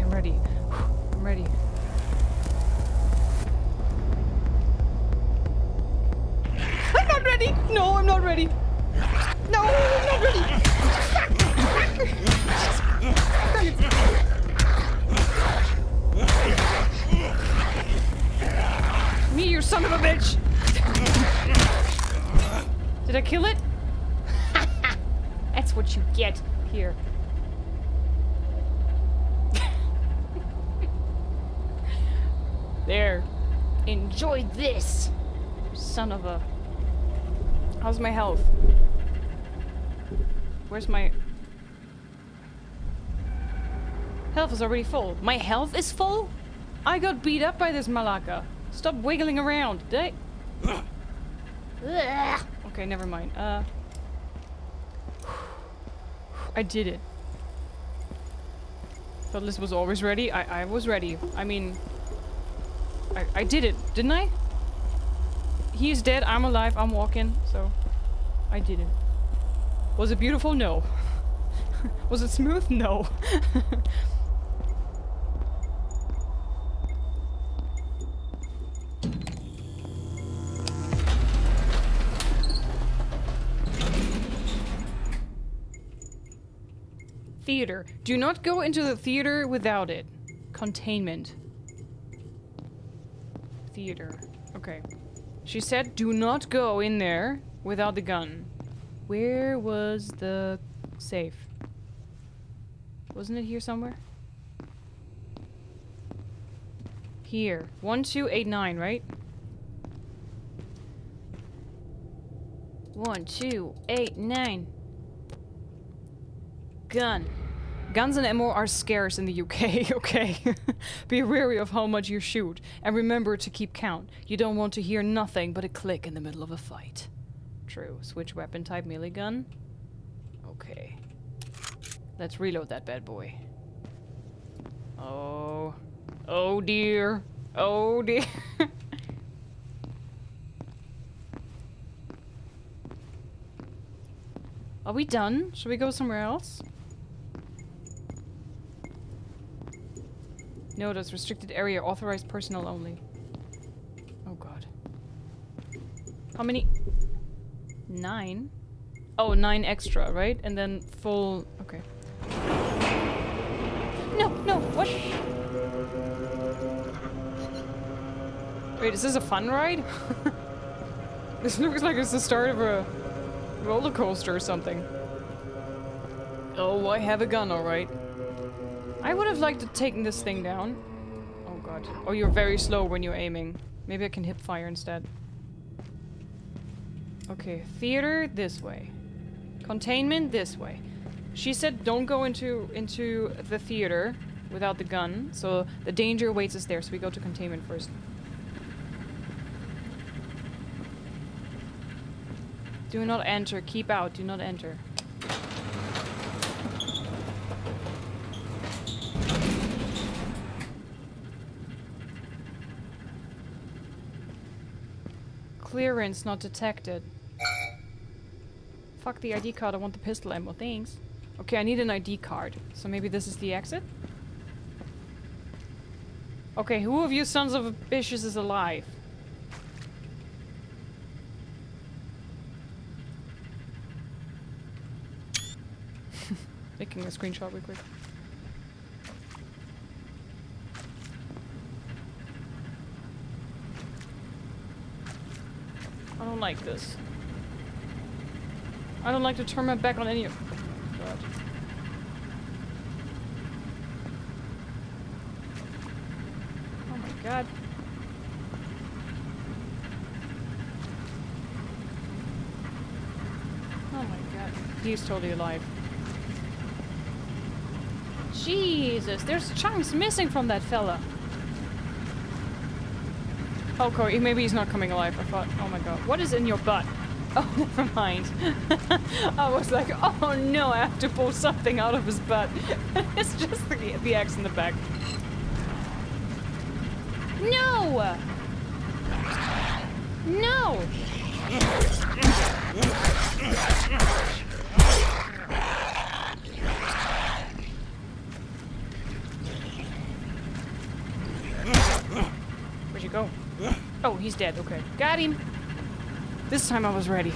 I'm ready. I'm ready. I'm not ready! No, I'm not ready! No, I'm not ready! Me, you son of a bitch! Did I kill it? That's what you get here. There. Enjoy this, son of a How's my health? Where's my... Health is already full. My health is full? I got beat up by this malaka. Stop wiggling around. Did I... Okay, never mind. I did it. Thought Liz was always ready. I was ready. I mean... I did it, didn't I? He's dead, I'm alive, I'm walking, so... I did it. Was it beautiful? No. Was it smooth? No. Theater. Do not go into the theater without it. Containment. Theater. Okay. She said do not go in there without the gun. Where was the safe? Wasn't it here somewhere? Here. 1289, right? 1289. Gun. Guns and ammo are scarce in the UK, okay? Be wary of how much you shoot, and remember to keep count. You don't want to hear nothing but a click in the middle of a fight. True. Switch weapon type, melee gun. Okay. Let's reload that bad boy. Oh. Oh dear. Oh dear. Are we done? Should we go somewhere else? No, that's restricted area. Authorized personnel only. Oh god. How many? 9? Oh, 9 extra, right? And then full... Okay. No, no, what? Wait, is this a fun ride? This looks like it's the start of a roller coaster or something. Oh, I have a gun, alright. I would have liked to taken this thing down. Oh god. Oh, you're very slow when you're aiming. Maybe I can hip fire instead. Okay, theater this way. Containment this way. She said don't go into the theater without the gun, so the danger awaits us there, so we go to containment first. Do not enter, keep out, do not enter. Clearance not detected. Fuck the ID card, I want the pistol ammo, thanks. Okay, I need an ID card. So maybe this is the exit? Okay, who of you sons of bitches is alive? Making a screenshot real quick. I don't like this. I don't like to turn my back on any of... God. Oh my god. Oh my god. He's totally alive. Jesus, there's chunks missing from that fella. Oh, Corey, maybe he's not coming alive. I thought, oh my god, what is in your butt? Oh, never mind. I was like, oh no, I have to pull something out of his butt. It's just the axe in the back. No! No! Where'd you go? Oh, he's dead. Okay. Got him. This time I was ready.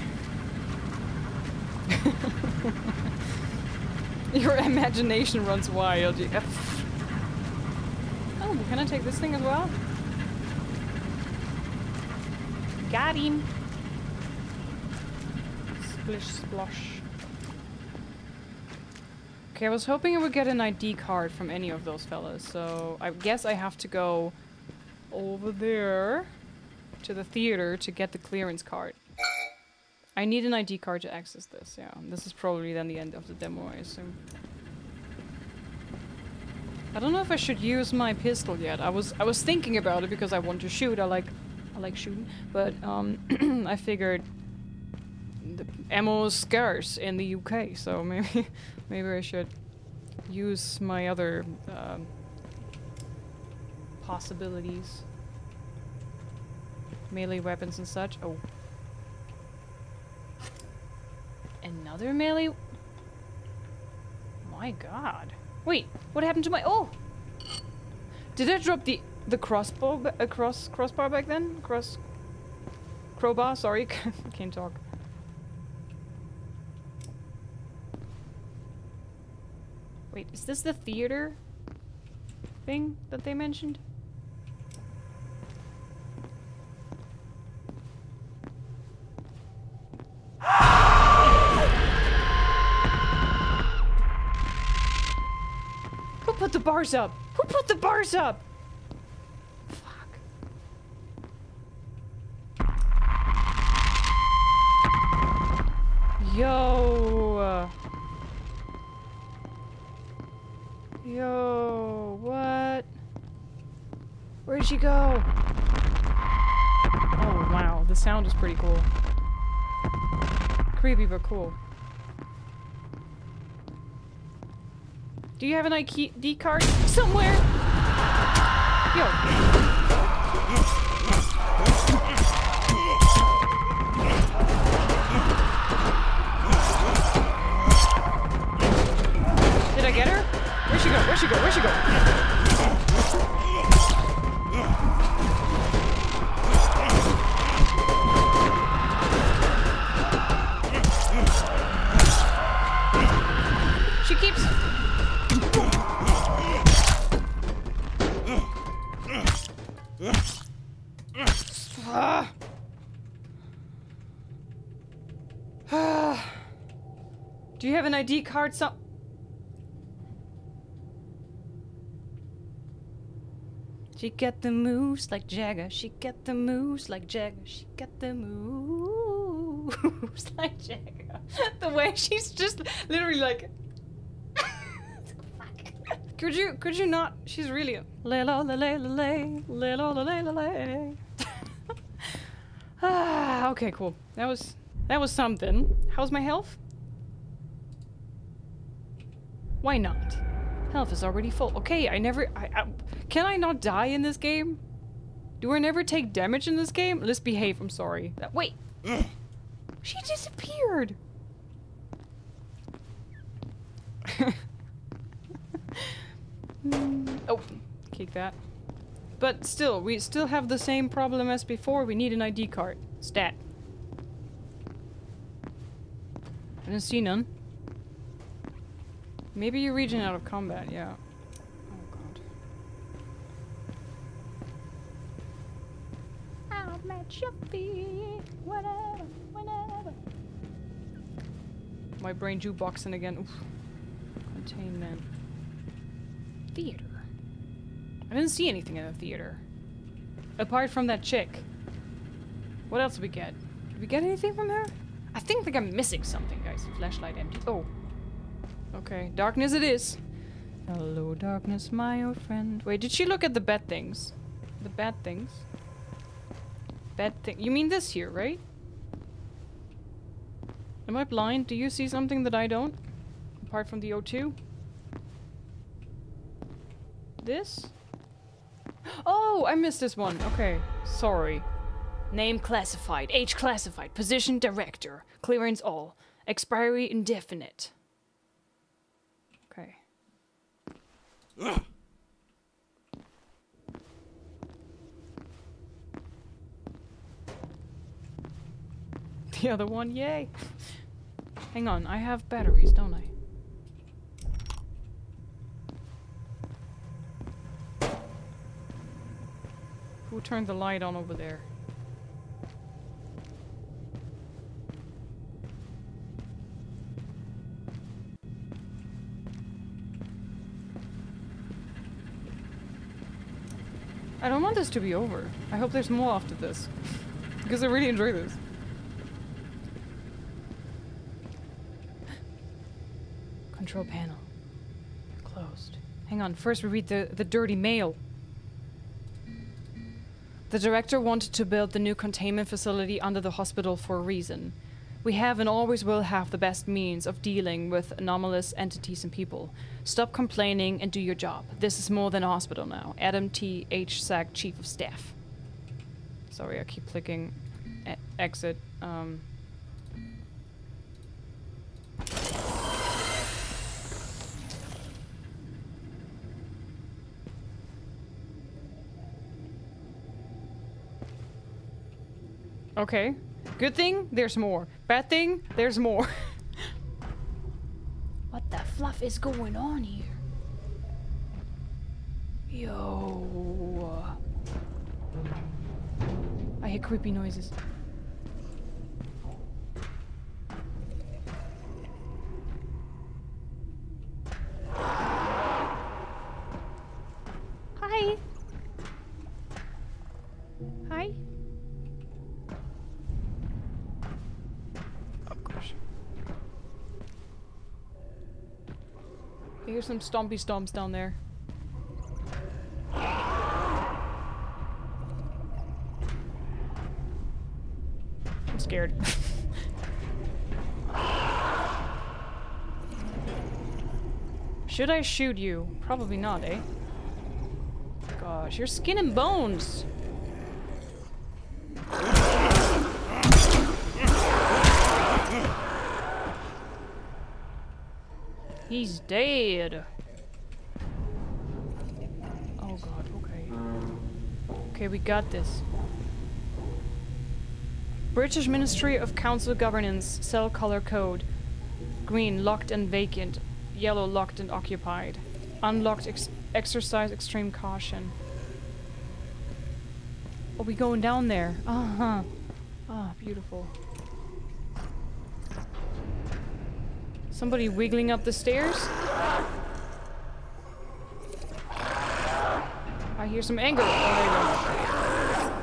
Your imagination runs wild. Oh, can I take this thing as well? Got him. Splish, splosh. Okay, I was hoping I would get an ID card from any of those fellas, so I guess I have to go over there to the theater to get the clearance card. I need an ID card to access this, yeah. This is probably then the end of the demo, I assume. I don't know if I should use my pistol yet. I was thinking about it because I want to shoot. I like shooting, but I figured the ammo is scarce in the UK, so maybe I should use my other possibilities, melee weapons and such. Oh, another melee. My God. Wait, what happened to my? Oh, did I drop the crossbow? Crossbar back then? Crowbar. Sorry, can't talk. Wait, is this the theater thing that they mentioned? Put the bars up? Who put the bars up? Fuck. Yo, what? Where'd she go? Oh wow, the sound is pretty cool. Creepy but cool. Do you have an ID card somewhere? Yo. Did I get her? Where'd she go? Where'd she go? Where'd she go? She keeps... Do you have an ID card? She got the moves like Jagger. She got the moves like Jagger. She got the moves like Jagger. The way she's just literally like. Could you not? She's really a ah, okay, cool. That was something. How's my health? Why not? Health is already full. Okay, can I not die in this game? Do I never take damage in this game? Let's behave, I'm sorry. Wait! She disappeared! Oh, kick that. But still, we still have the same problem as before. We need an ID card. Stat. I didn't see none. Maybe you're region out of combat, yeah. Oh god. I'll match your feet, whatever, whenever. My brain jukeboxing again. Oof. Containment. Theater. I didn't see anything in the theater. Apart from that chick. What else did we get? Did we get anything from there? I think like I'm missing something, guys. Flashlight empty. Oh. Okay, darkness it is. Hello, darkness, my old friend. Wait, did she look at the bad things? The bad things? Bad thing. You mean this here, right? Am I blind? Do you see something that I don't? Apart from the O2? This? Oh, I missed this one. Okay, sorry. Name classified. Age classified. Position director. Clearance all. Expiry indefinite. The other one, yay! Hang on, I have batteries, don't I? Who turned the light on over there? I don't want this to be over. I hope there's more after this. Because I really enjoy this. control panel. They're closed. Hang on, first we read the dirty mail. The director wanted to build the new containment facility under the hospital for a reason. We have and always will have the best means of dealing with anomalous entities and people. Stop complaining and do your job. This is more than a hospital now. Adam T. H. Sack, Chief of Staff. Sorry, I keep clicking exit. Okay. Good thing, there's more. Bad thing, there's more. What the fluff is going on here? Yo. I hear creepy noises. Hi. Hi. I hear some stompy stomps down there. I'm scared. Should I shoot you? Probably not, eh? Gosh, you're skin and bones! He's dead. Oh god, okay. Okay, we got this. British Ministry of Council Governance, cell color code. Green, locked and vacant. Yellow, locked and occupied. Unlocked, exercise extreme caution. Oh, we going down there. Uh-huh. Ah, beautiful. Somebody wiggling up the stairs? I hear some anger. Oh, there you go.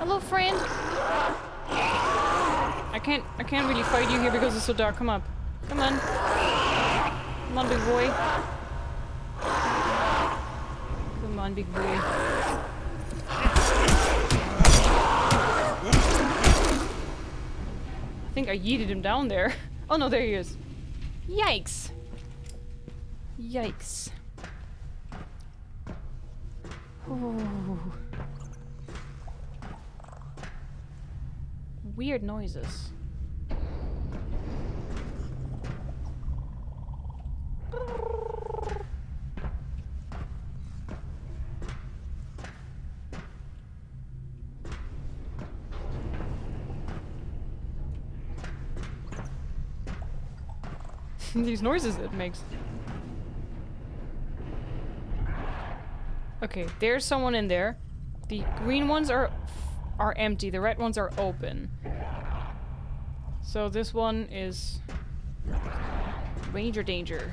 Hello, friend. I can't really fight you here because it's so dark. Come up. Come on. Come on, big boy. Come on, big boy. I think I yeeted him down there. Oh no, there he is. Yikes. Yikes. Ooh. Weird noises. These noises it makes. Okay, there's someone in there. The green ones are empty. The red ones are open. So this one is Ranger Danger.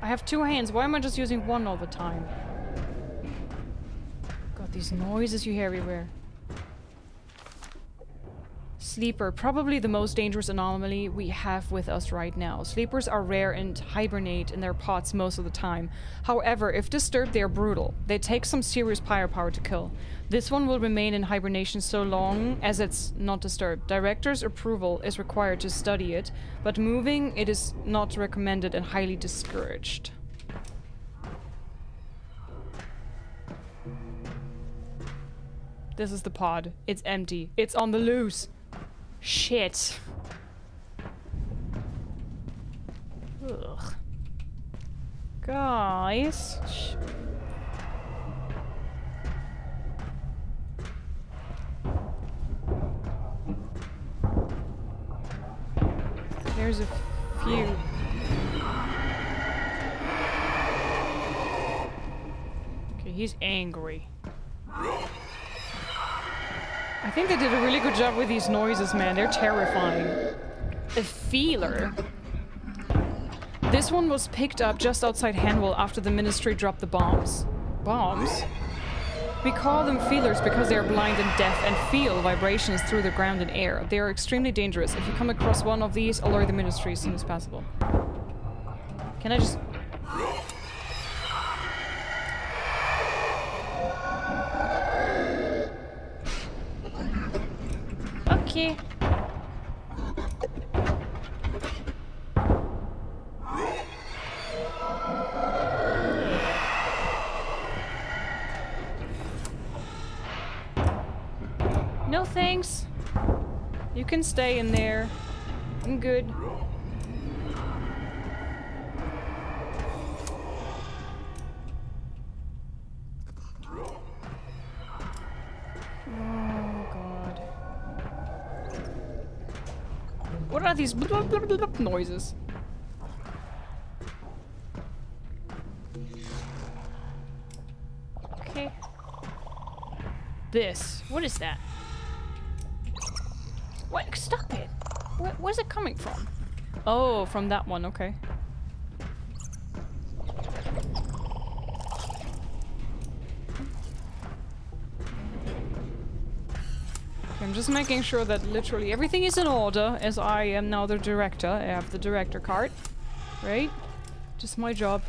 I have two hands. Why am I just using one all the time? God, these noises you hear everywhere. Sleeper, probably the most dangerous anomaly we have with us right now. Sleepers are rare and hibernate in their pods most of the time. However, if disturbed, they are brutal. They take some serious firepower to kill. This one will remain in hibernation so long as it's not disturbed. Director's approval is required to study it, but moving it is not recommended and highly discouraged. This is the pod. It's empty. It's on the loose. Shit. Ugh. Guys. There's a few. Okay, he's angry. I think they did a really good job with these noises, man. They're terrifying. A feeler. This one was picked up just outside Hanwell after the Ministry dropped the bombs. Bombs? We call them feelers because they are blind and deaf and feel vibrations through the ground and air. They are extremely dangerous. If you come across one of these, alert the ministry as soon as possible. Can I just... Okay. No thanks. You can stay in there. I'm good. These blub, blub, blub, blub noises. Okay. This. What is that? What? Stop it. Where's it coming from? Oh, from that one. Okay. I'm just making sure that literally everything is in order, as I am now the director. I have the director card, right? Just my job.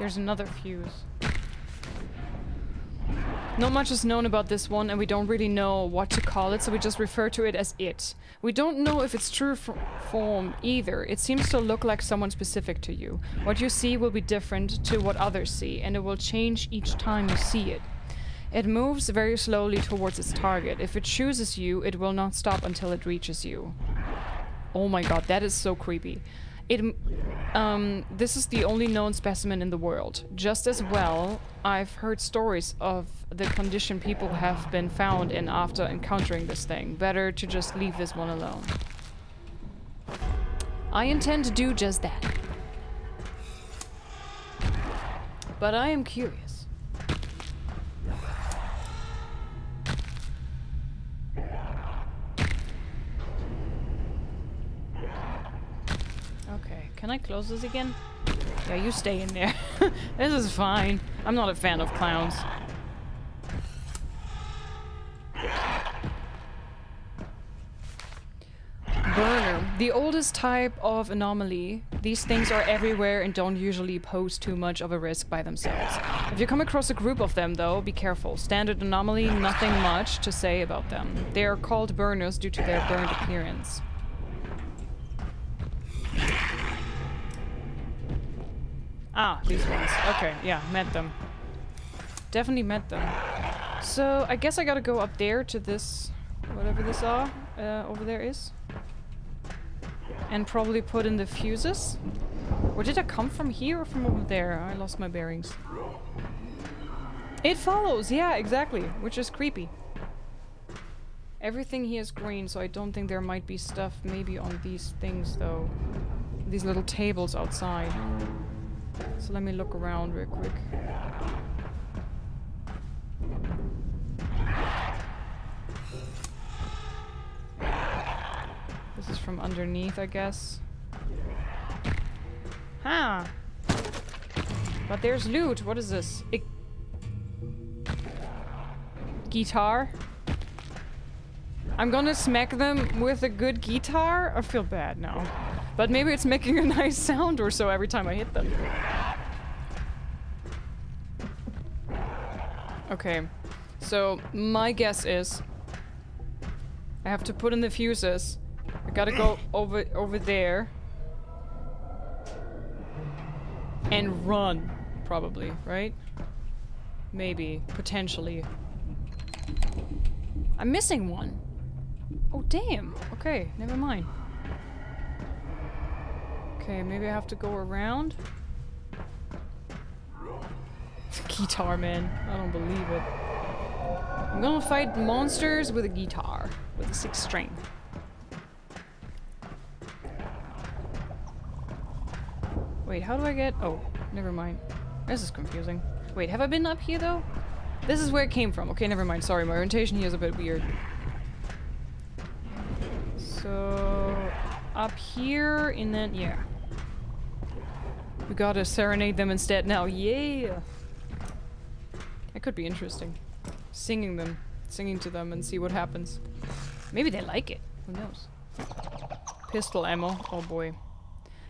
There's another fuse. Not much is known about this one, and we don't really know what to call it, so we just refer to it as it. We don't know if it's true form either. It seems to look like someone specific to you. What you see will be different to what others see, and it will change each time you see it. It moves very slowly towards its target. If it chooses you, it will not stop until it reaches you. Oh my god, that is so creepy. This is the only known specimen in the world. Just as well, I've heard stories of the condition people have been found in after encountering this thing. Better to just leave this one alone. I intend to do just that. But I am curious. Can I close this again? Yeah, you stay in there. This is fine. I'm not a fan of clowns. Burner. The oldest type of anomaly. These things are everywhere and don't usually pose too much of a risk by themselves. If you come across a group of them, though, be careful. Standard anomaly, nothing much to say about them. They are called burners due to their burned appearance. Ah, these ones. Okay, yeah, met them. Definitely met them. So, I guess I gotta go up there to this... whatever this are, over there is. And probably put in the fuses. Or did I come from here or from over there? I lost my bearings. It follows! Yeah, exactly. Which is creepy. Everything here is green, so I don't think there might be stuff maybe on these things, though. These little tables outside. So let me look around real quick. This is from underneath, I guess. Huh. But there's loot. What is this? Guitar? I'm gonna smack them with a good guitar? I feel bad now. But maybe it's making a nice sound or so every time I hit them. Okay, so my guess is I have to put in the fuses. I gotta go over there and run, probably, right? Maybe, potentially. I'm missing one. Oh damn. Okay, never mind. Okay, maybe I have to go around. Guitar, man. I don't believe it. I'm gonna fight monsters with a guitar. With a 6-string. Wait, how do I get... Oh, never mind. This is confusing. Wait, have I been up here, though? This is where it came from. Okay, never mind. Sorry, my orientation here is a bit weird. So... up here, and then... yeah. We gotta serenade them instead now. Yeah! That could be interesting. Singing them. Singing to them and see what happens. Maybe they like it. Who knows? Pistol ammo. Oh boy.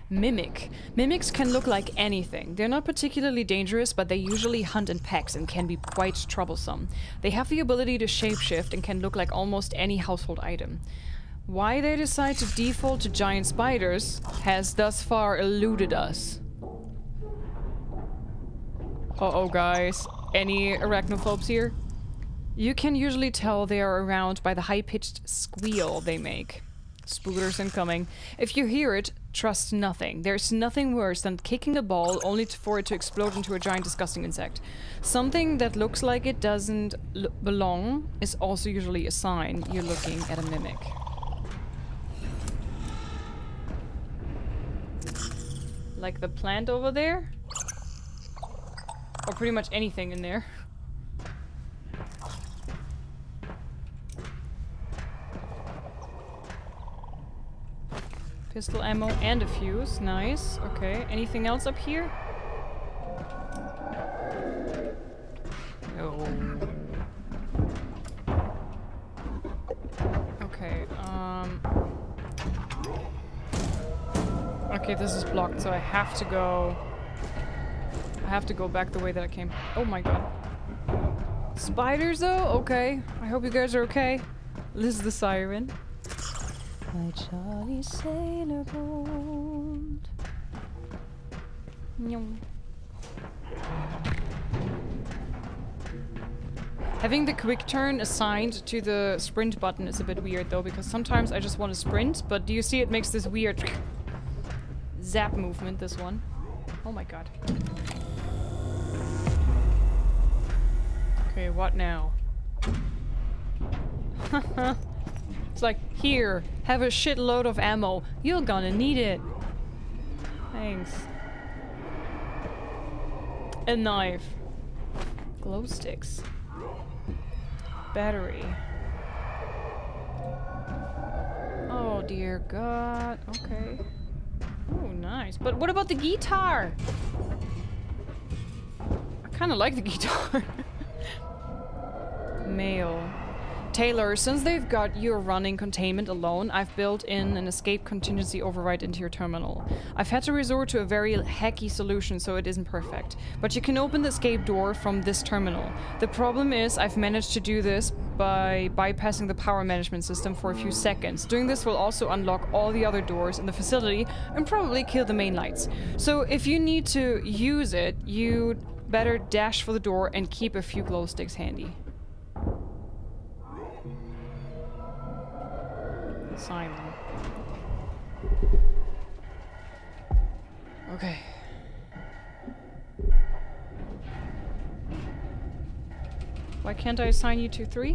Mimic. Mimics can look like anything. They're not particularly dangerous, but they usually hunt in packs and can be quite troublesome. They have the ability to shapeshift and can look like almost any household item. Why they decide to default to giant spiders has thus far eluded us. Uh-oh, guys. Any arachnophobes here? You can usually tell they are around by the high-pitched squeal they make. Spooters incoming. If you hear it, trust nothing. There's nothing worse than kicking a ball only for it to explode into a giant disgusting insect. Something that looks like it doesn't belong is also usually a sign you're looking at a mimic. Like the plant over there? Or pretty much anything in there. Pistol ammo and a fuse. Nice. Okay. Anything else up here? No. Okay. Okay, this is blocked, so I have to go... I have to go back the way that I came. Oh my god. Spiders, though? Okay. I hope you guys are okay. Liz the siren. My Charlie sailor boat. Having the quick turn assigned to the sprint button is a bit weird though, because sometimes I just want to sprint, but do you see it makes this weird zap movement, this one. Oh my god. Okay, what now? Haha. It's like, here, have a shitload of ammo. You're gonna need it. Thanks. A knife. Glow sticks. Battery. Oh dear god. Okay. Oh, nice. But what about the guitar? I kinda like the guitar. Mail. Taylor, since they've got your running containment alone, I've built in an escape contingency override into your terminal. I've had to resort to a very hacky solution, so it isn't perfect. But you can open the escape door from this terminal. The problem is I've managed to do this by bypassing the power management system for a few seconds. Doing this will also unlock all the other doors in the facility and probably kill the main lights. So if you need to use it, you'd better dash for the door and keep a few glow sticks handy. Simon. Okay. Why can't I assign you to 3?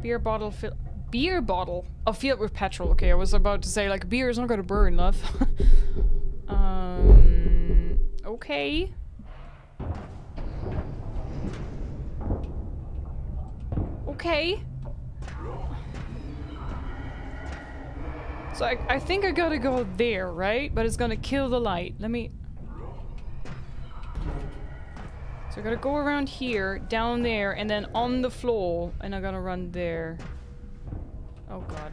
Beer bottle? Oh, filled with petrol. Okay, I was about to say, like, beer is not gonna burn, love. Okay. Okay. So I think I gotta go there, right? But it's gonna kill the light. Let me... So I gotta go around here, down there, and then on the floor. And I gotta run there. Oh god.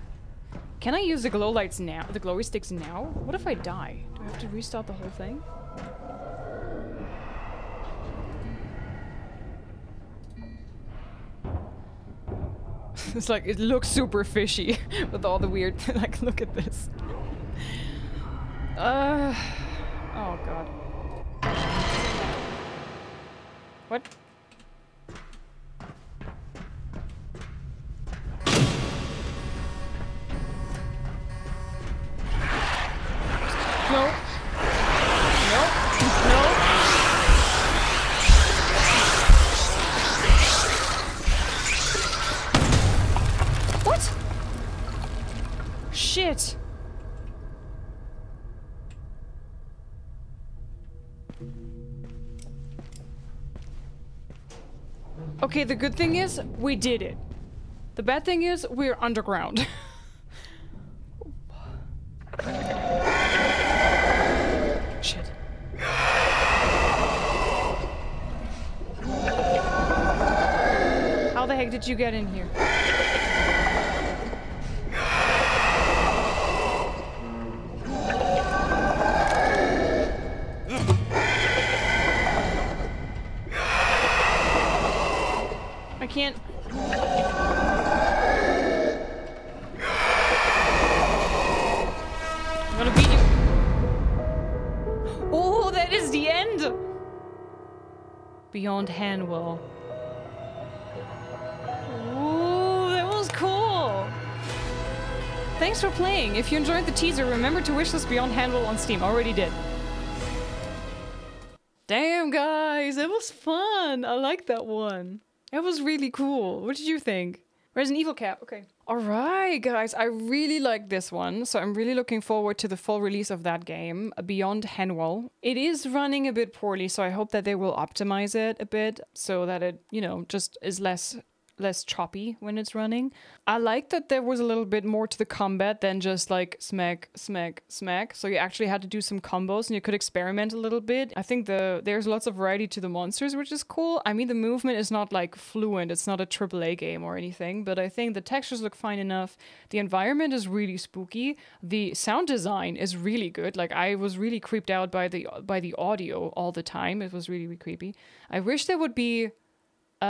Can I use the glow lights now? The glowy sticks now? What if I die? Do I have to restart the whole thing? It's like, it looks super fishy with all the weird, like, look at this. Oh god. What? No. Shit! Okay, the good thing is we did it. The bad thing is we're underground. Shit. How the heck did you get in here? I can't. I'm gonna beat you. Oh, that is the end. Beyond Hanwell. Ooh, that was cool. Thanks for playing. If you enjoyed the teaser, remember to wishlist Beyond Hanwell on Steam. Already did. Damn, guys, it was fun. I like that one. That was really cool. What did you think? Resident Evil cap, okay. All right, guys, I really like this one. So I'm really looking forward to the full release of that game, Beyond Hanwell. It is running a bit poorly, so I hope that they will optimize it a bit so that it, you know, just is less choppy when it's running. I like that there was a little bit more to the combat than just like smack, smack, smack. So you actually had to do some combos and you could experiment a little bit. I think there's lots of variety to the monsters, which is cool. I mean, the movement is not like fluent. It's not a AAA game or anything, but I think the textures look fine enough. The environment is really spooky. The sound design is really good. Like, I was really creeped out by the audio all the time. It was really, really creepy. I wish there would be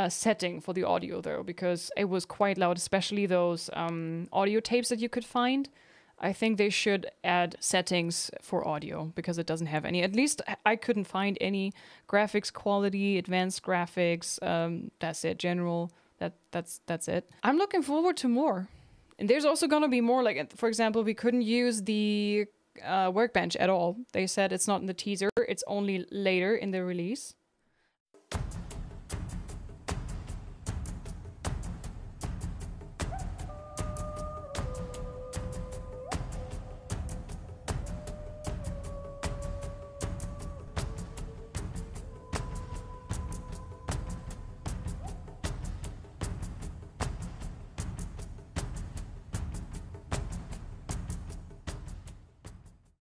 setting for the audio though, because it was quite loud, especially those audio tapes that you could find. I think they should add settings for audio because it doesn't have any. At least I couldn't find any. Graphics quality, advanced graphics, that's it, general, that's it. I'm looking forward to more. And there's also gonna be more, like, for example, we couldn't use the workbench at all. They said it's not in the teaser, it's only later in the release.